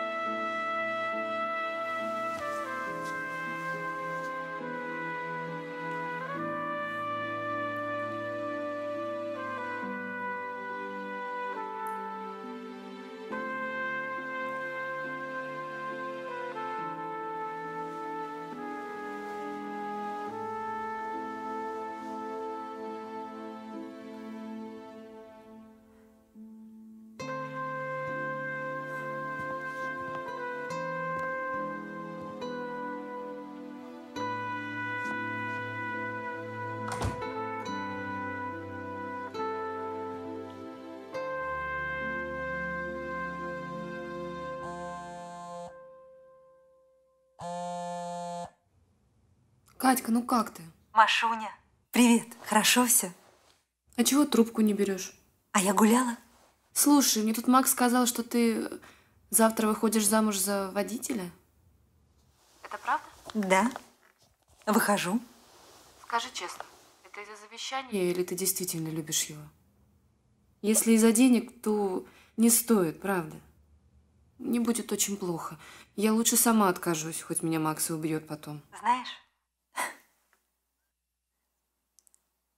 Катька, ну как ты? Машуня, привет. Хорошо все? А чего трубку не берешь? А я гуляла. Слушай, мне тут Макс сказал, что ты завтра выходишь замуж за водителя. Это правда? Да. Выхожу. Скажи честно, это из-за завещания или ты действительно любишь его? Если из-за денег, то не стоит, правда? Мне будет очень плохо. Я лучше сама откажусь, хоть меня Макс и убьет потом. Знаешь,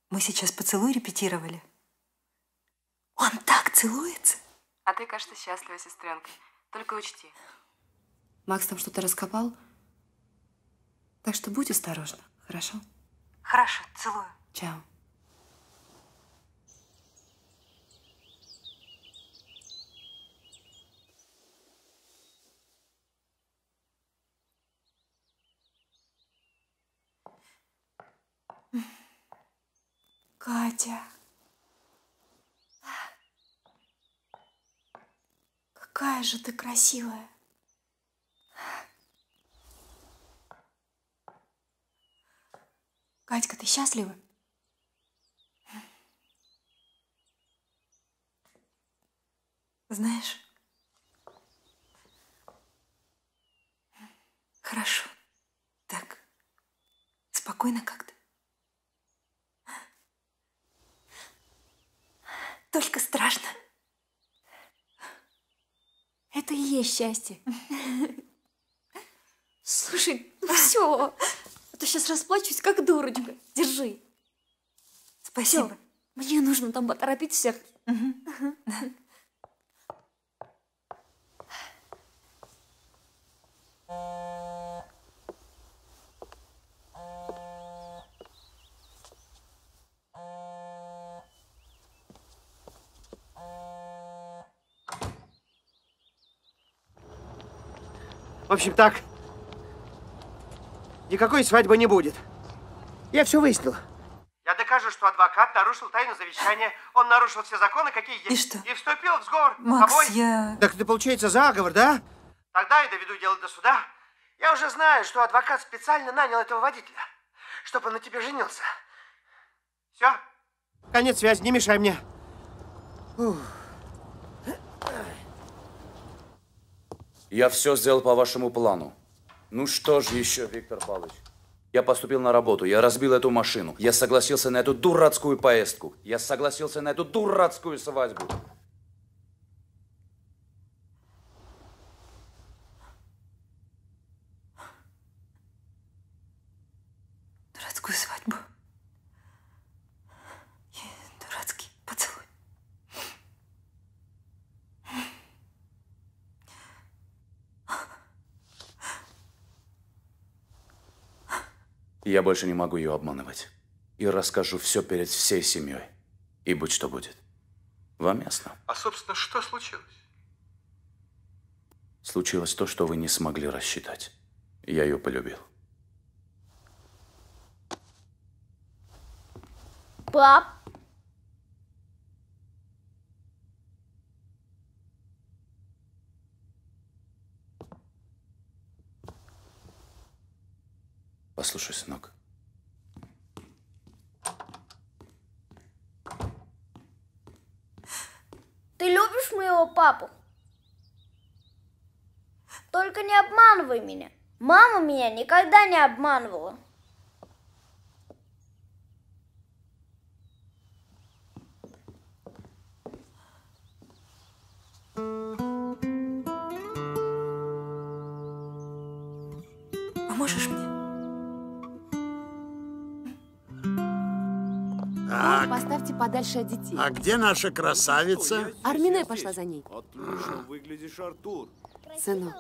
мы сейчас поцелуй репетировали. Он так целуется. А ты, кажется, счастлива, сестренка. Только учти. Макс там что-то раскопал. Так что будь осторожна, хорошо? Хорошо, целую. Чао. Катя. Какая же ты красивая. Катька, ты счастлива? Знаешь? Хорошо. Так. Спокойно как-то. Только страшно. Это и есть счастье. Слушай, ну все. А то сейчас расплачусь, как дурочка. Держи. Спасибо. Всё. Мне нужно там поторопить всех. Угу. В общем, так, никакой свадьбы не будет. Я все выяснила. Я докажу, что адвокат нарушил тайну завещания. Он нарушил все законы, какие есть. И что? И вступил в сговор с тобой. Я... Так это получается заговор, да? Тогда я доведу дело до суда. Я уже знаю, что адвокат специально нанял этого водителя, чтобы он на тебе женился. Все? Конец связи, не мешай мне. Ух. Я все сделал по вашему плану. Ну что же еще, Виктор Павлович? Я поступил на работу, я разбил эту машину, я согласился на эту дурацкую поездку, я согласился на эту дурацкую свадьбу. Дурацкую свадьбу. Я больше не могу ее обманывать. И расскажу все перед всей семьей. И будь что будет. Вам ясно? А, собственно, что случилось? Случилось то, что вы не смогли рассчитать. Я ее полюбил. Пап! Послушай, сынок. Ты любишь моего папу? Только не обманывай меня. Мама меня никогда не обманывала. Поможешь мне? Поставьте подальше от детей. А где наша красавица? Армине пошла за ней. Отлично выглядишь, Артур. Сынок,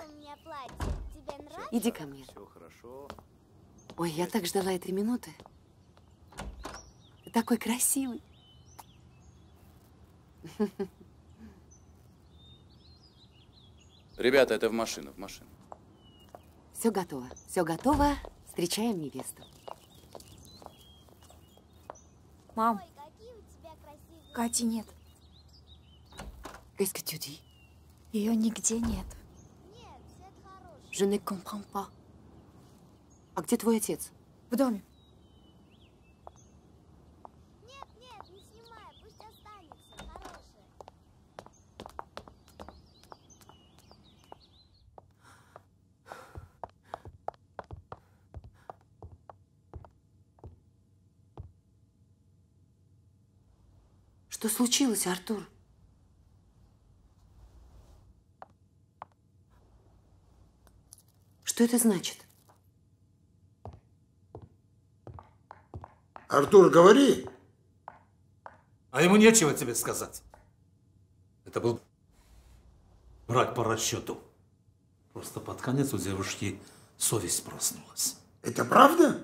иди ко мне. Все хорошо. Ой, я так ждала этой минуты. Ты такой красивый. Ребята, это в машину, в машину. Все готово, все готово. Встречаем невесту. Мам. Кати нет. Qu'est-ce que tu dis? Ее нигде нет. Je ne comprends pas. А где твой отец? В доме. Нет, нет, не снимай, пусть останется, хорошая. Что случилось, Артур? Что это значит? Артур, говори. А ему нечего тебе сказать. Это был брак по расчету. Просто под конец у девушки совесть проснулась. Это правда?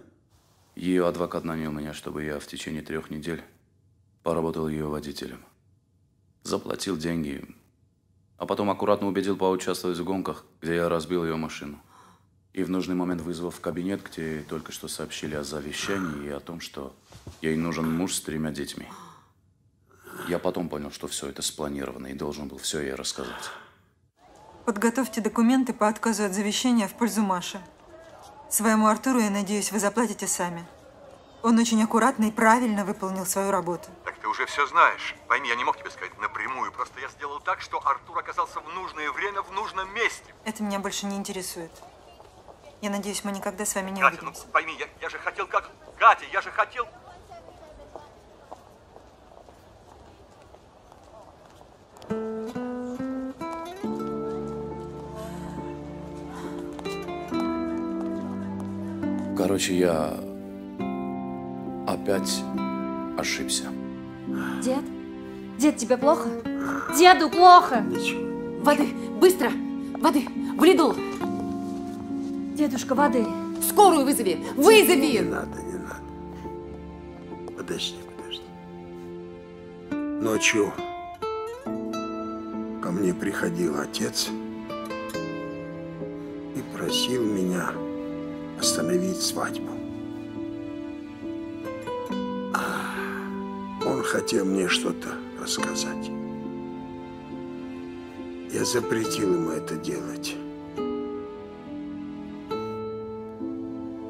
Ее адвокат нанял меня, чтобы я в течение трех недель поработал ее водителем. Заплатил деньги, а потом аккуратно убедил поучаствовать в гонках, где я разбил ее машину. И в нужный момент вызвав в кабинет, где только что сообщили о завещании и о том, что ей нужен муж с тремя детьми. Я потом понял, что все это спланировано, и должен был все ей рассказать. Подготовьте документы по отказу от завещания в пользу Маши. Своему Артуру, я надеюсь, вы заплатите сами. Он очень аккуратно и правильно выполнил свою работу. Так ты уже все знаешь. Пойми, я не мог тебе сказать напрямую. Просто я сделал так, что Артур оказался в нужное время, в нужном месте. Это меня больше не интересует. Я надеюсь, мы никогда с вами не увидимся. Катя, ну пойми, я, я же хотел как... Катя, я же хотел... Короче, я опять ошибся. Дед? Дед, тебе плохо? Деду плохо! Ничего. Воды! Быстро! Воды! В ледул! Дедушка, воды! Скорую вызови! Вызови! Не надо, не надо. Подожди, подожди. Ночью ко мне приходил отец и просил меня остановить свадьбу. Он хотел мне что-то рассказать. Я запретил ему это делать.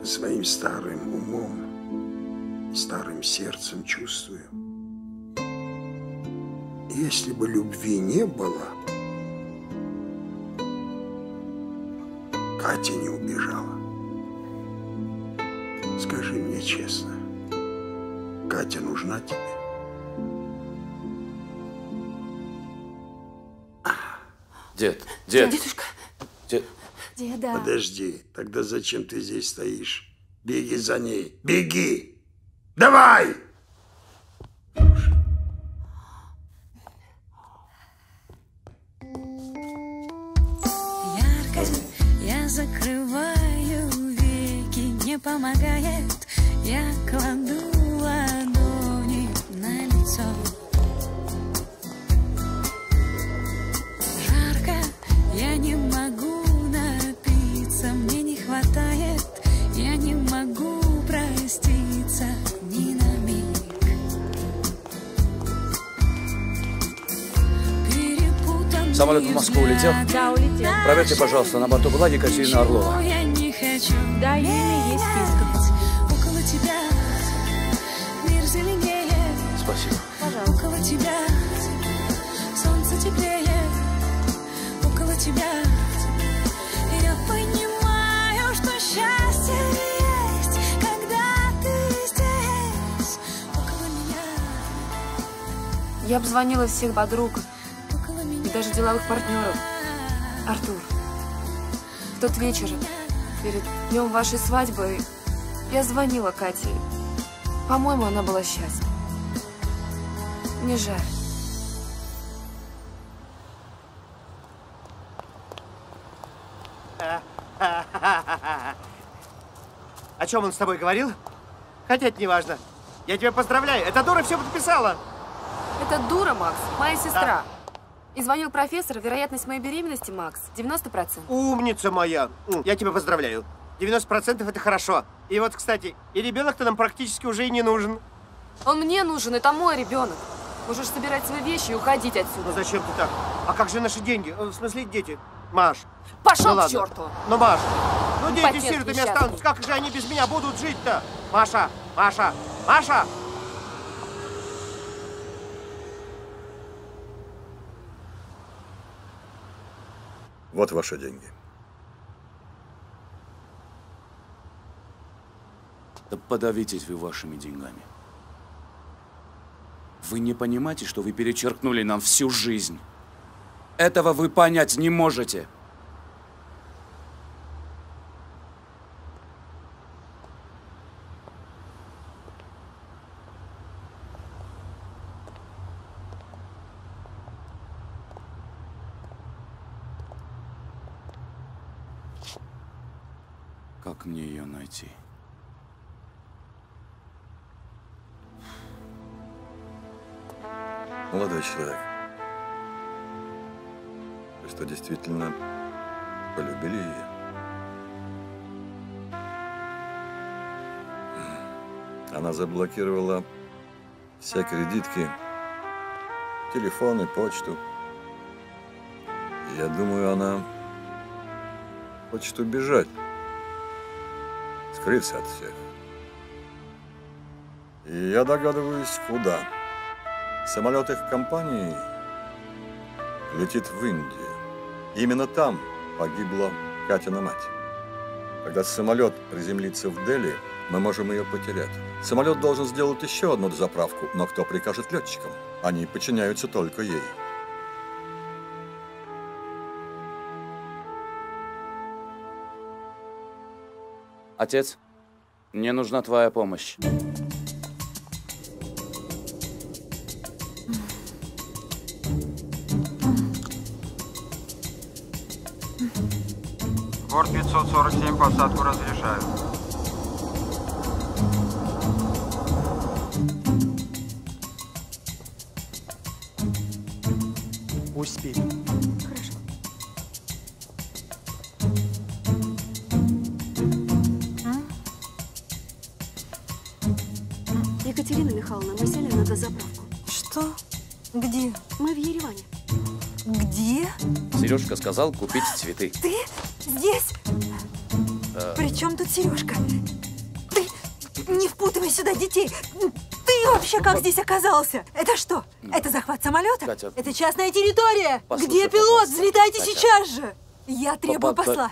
Своим старым умом, старым сердцем чувствую. Если бы любви не было, Катя не убежала. Скажи мне честно, Катя нужна тебе? Дед, дед. Дедушка. Дед. Деда. Подожди, тогда зачем ты здесь стоишь? Беги за ней, беги! Давай! Ярко я закрываю веки, не помогает, я кладу ладони на лицо. Жарко, я не могу. Мне не хватает, я не могу проститься ни на миг. Перепутан. Самолет в Москву улетел? Да, улетел. Проверьте, пожалуйста, на борту была Екатерина Орлова. Я не хочу. Да, имя есть в списке. Около тебя мир зеленее. Спасибо. Пожалуйста. Около тебя солнце теплее. Около тебя я понимаю. Счастье есть, когда ты здесь, около меня. Я обзвонила всех подруг и даже деловых партнеров. Артур, в тот вечер, перед днем вашей свадьбы, я звонила Кате. По-моему, она была счастлива. Мне жаль. О чем он с тобой говорил? Хотя это не важно. Я тебя поздравляю. Эта дура все подписала. Это дура, Макс, моя сестра. Да. И звонил профессор. Вероятность моей беременности, Макс, девяносто процентов. Умница моя. Я тебя поздравляю. девяносто процентов это хорошо. И вот, кстати, и ребенок-то нам практически уже и не нужен. Он мне нужен, это мой ребенок. Можешь собирать свои вещи и уходить отсюда. Ну зачем ты так? А как же наши деньги? В смысле, дети? Маш. Пошел к черту. Ну, Маш. Ну, дети сироты не останутся. Как же они без меня будут жить-то? Маша! Маша! Маша! Вот ваши деньги. Да подавитесь вы вашими деньгами. Вы не понимаете, что вы перечеркнули нам всю жизнь? Этого вы понять не можете. Как мне ее найти? Молодой человек, вы что, действительно полюбили ее? Она заблокировала все кредитки, телефоны, почту. Я думаю, она хочет убежать, скрыться от всех. И я догадываюсь, куда. Самолет их компании летит в Индию. Именно там погибла Катина мать. Когда самолет приземлится в Дели, мы можем ее потерять. Самолет должен сделать еще одну дозаправку, но кто прикажет летчикам? Они подчиняются только ей. Отец, мне нужна твоя помощь. Борт пятьсот сорок семь, посадку разрешаю. Успели. Хорошо. А? Екатерина Михайловна, мы сели на дозаправку. Что? Где? Мы в Ереване. Где? Сережка сказал купить цветы. Ты здесь? А... При чем тут Сережка? Ты не впутывай сюда детей. Ты вообще как здесь оказался? Это что? Да. Это захват самолета? Катя, это частная территория. Послушай, где пилот? Взлетайте Катя. Сейчас же. Я требую Папа, посла.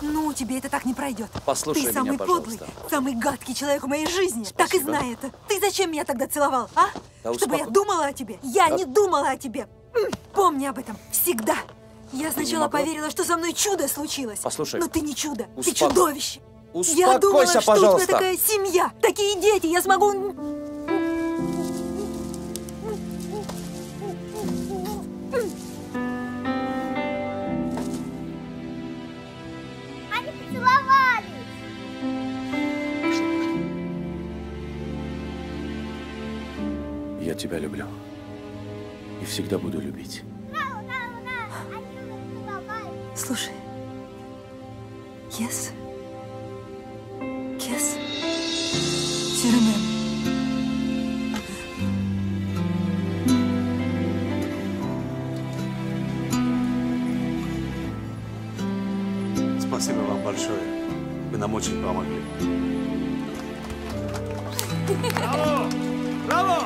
Да. Ну, тебе это так не пройдет. Послушай Ты самый меня, подлый, пожалуйста. Самый гадкий человек в моей жизни. Спасибо. Так и знай это. Ты зачем меня тогда целовал, а? Да Чтобы успоко... я думала о тебе. Я да. не думала о тебе. Помни об этом. Всегда. Я сначала поверила, что со мной чудо случилось. Послушай. Но ты не чудо. Успоко... Ты чудовище. Успокойся, я думала, что пожалуйста. у тебя такая семья, такие дети. Я смогу... Я тебя люблю и всегда буду любить. Слушай, кес, кес, тирмен. Спасибо вам большое. Вы нам очень помогли. Браво! Браво!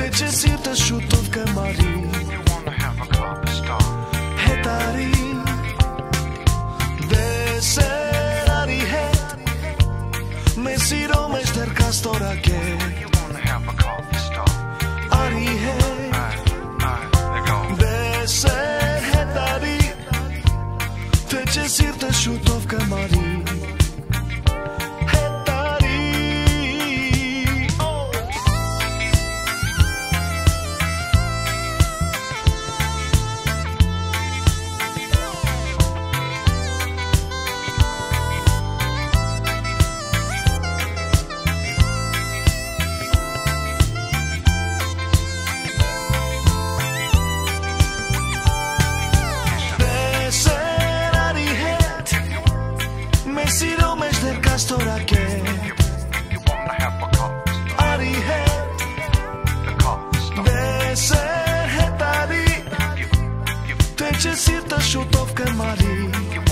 Stretches in the shoot of Camari. You wanna have a club star? Hetari, Deserari het. Mesiro mester Castorake. You wanna have a club star? Ari het. Deser hetari. Stretches in the shoot of Camari. Just sit the shoot of Camari.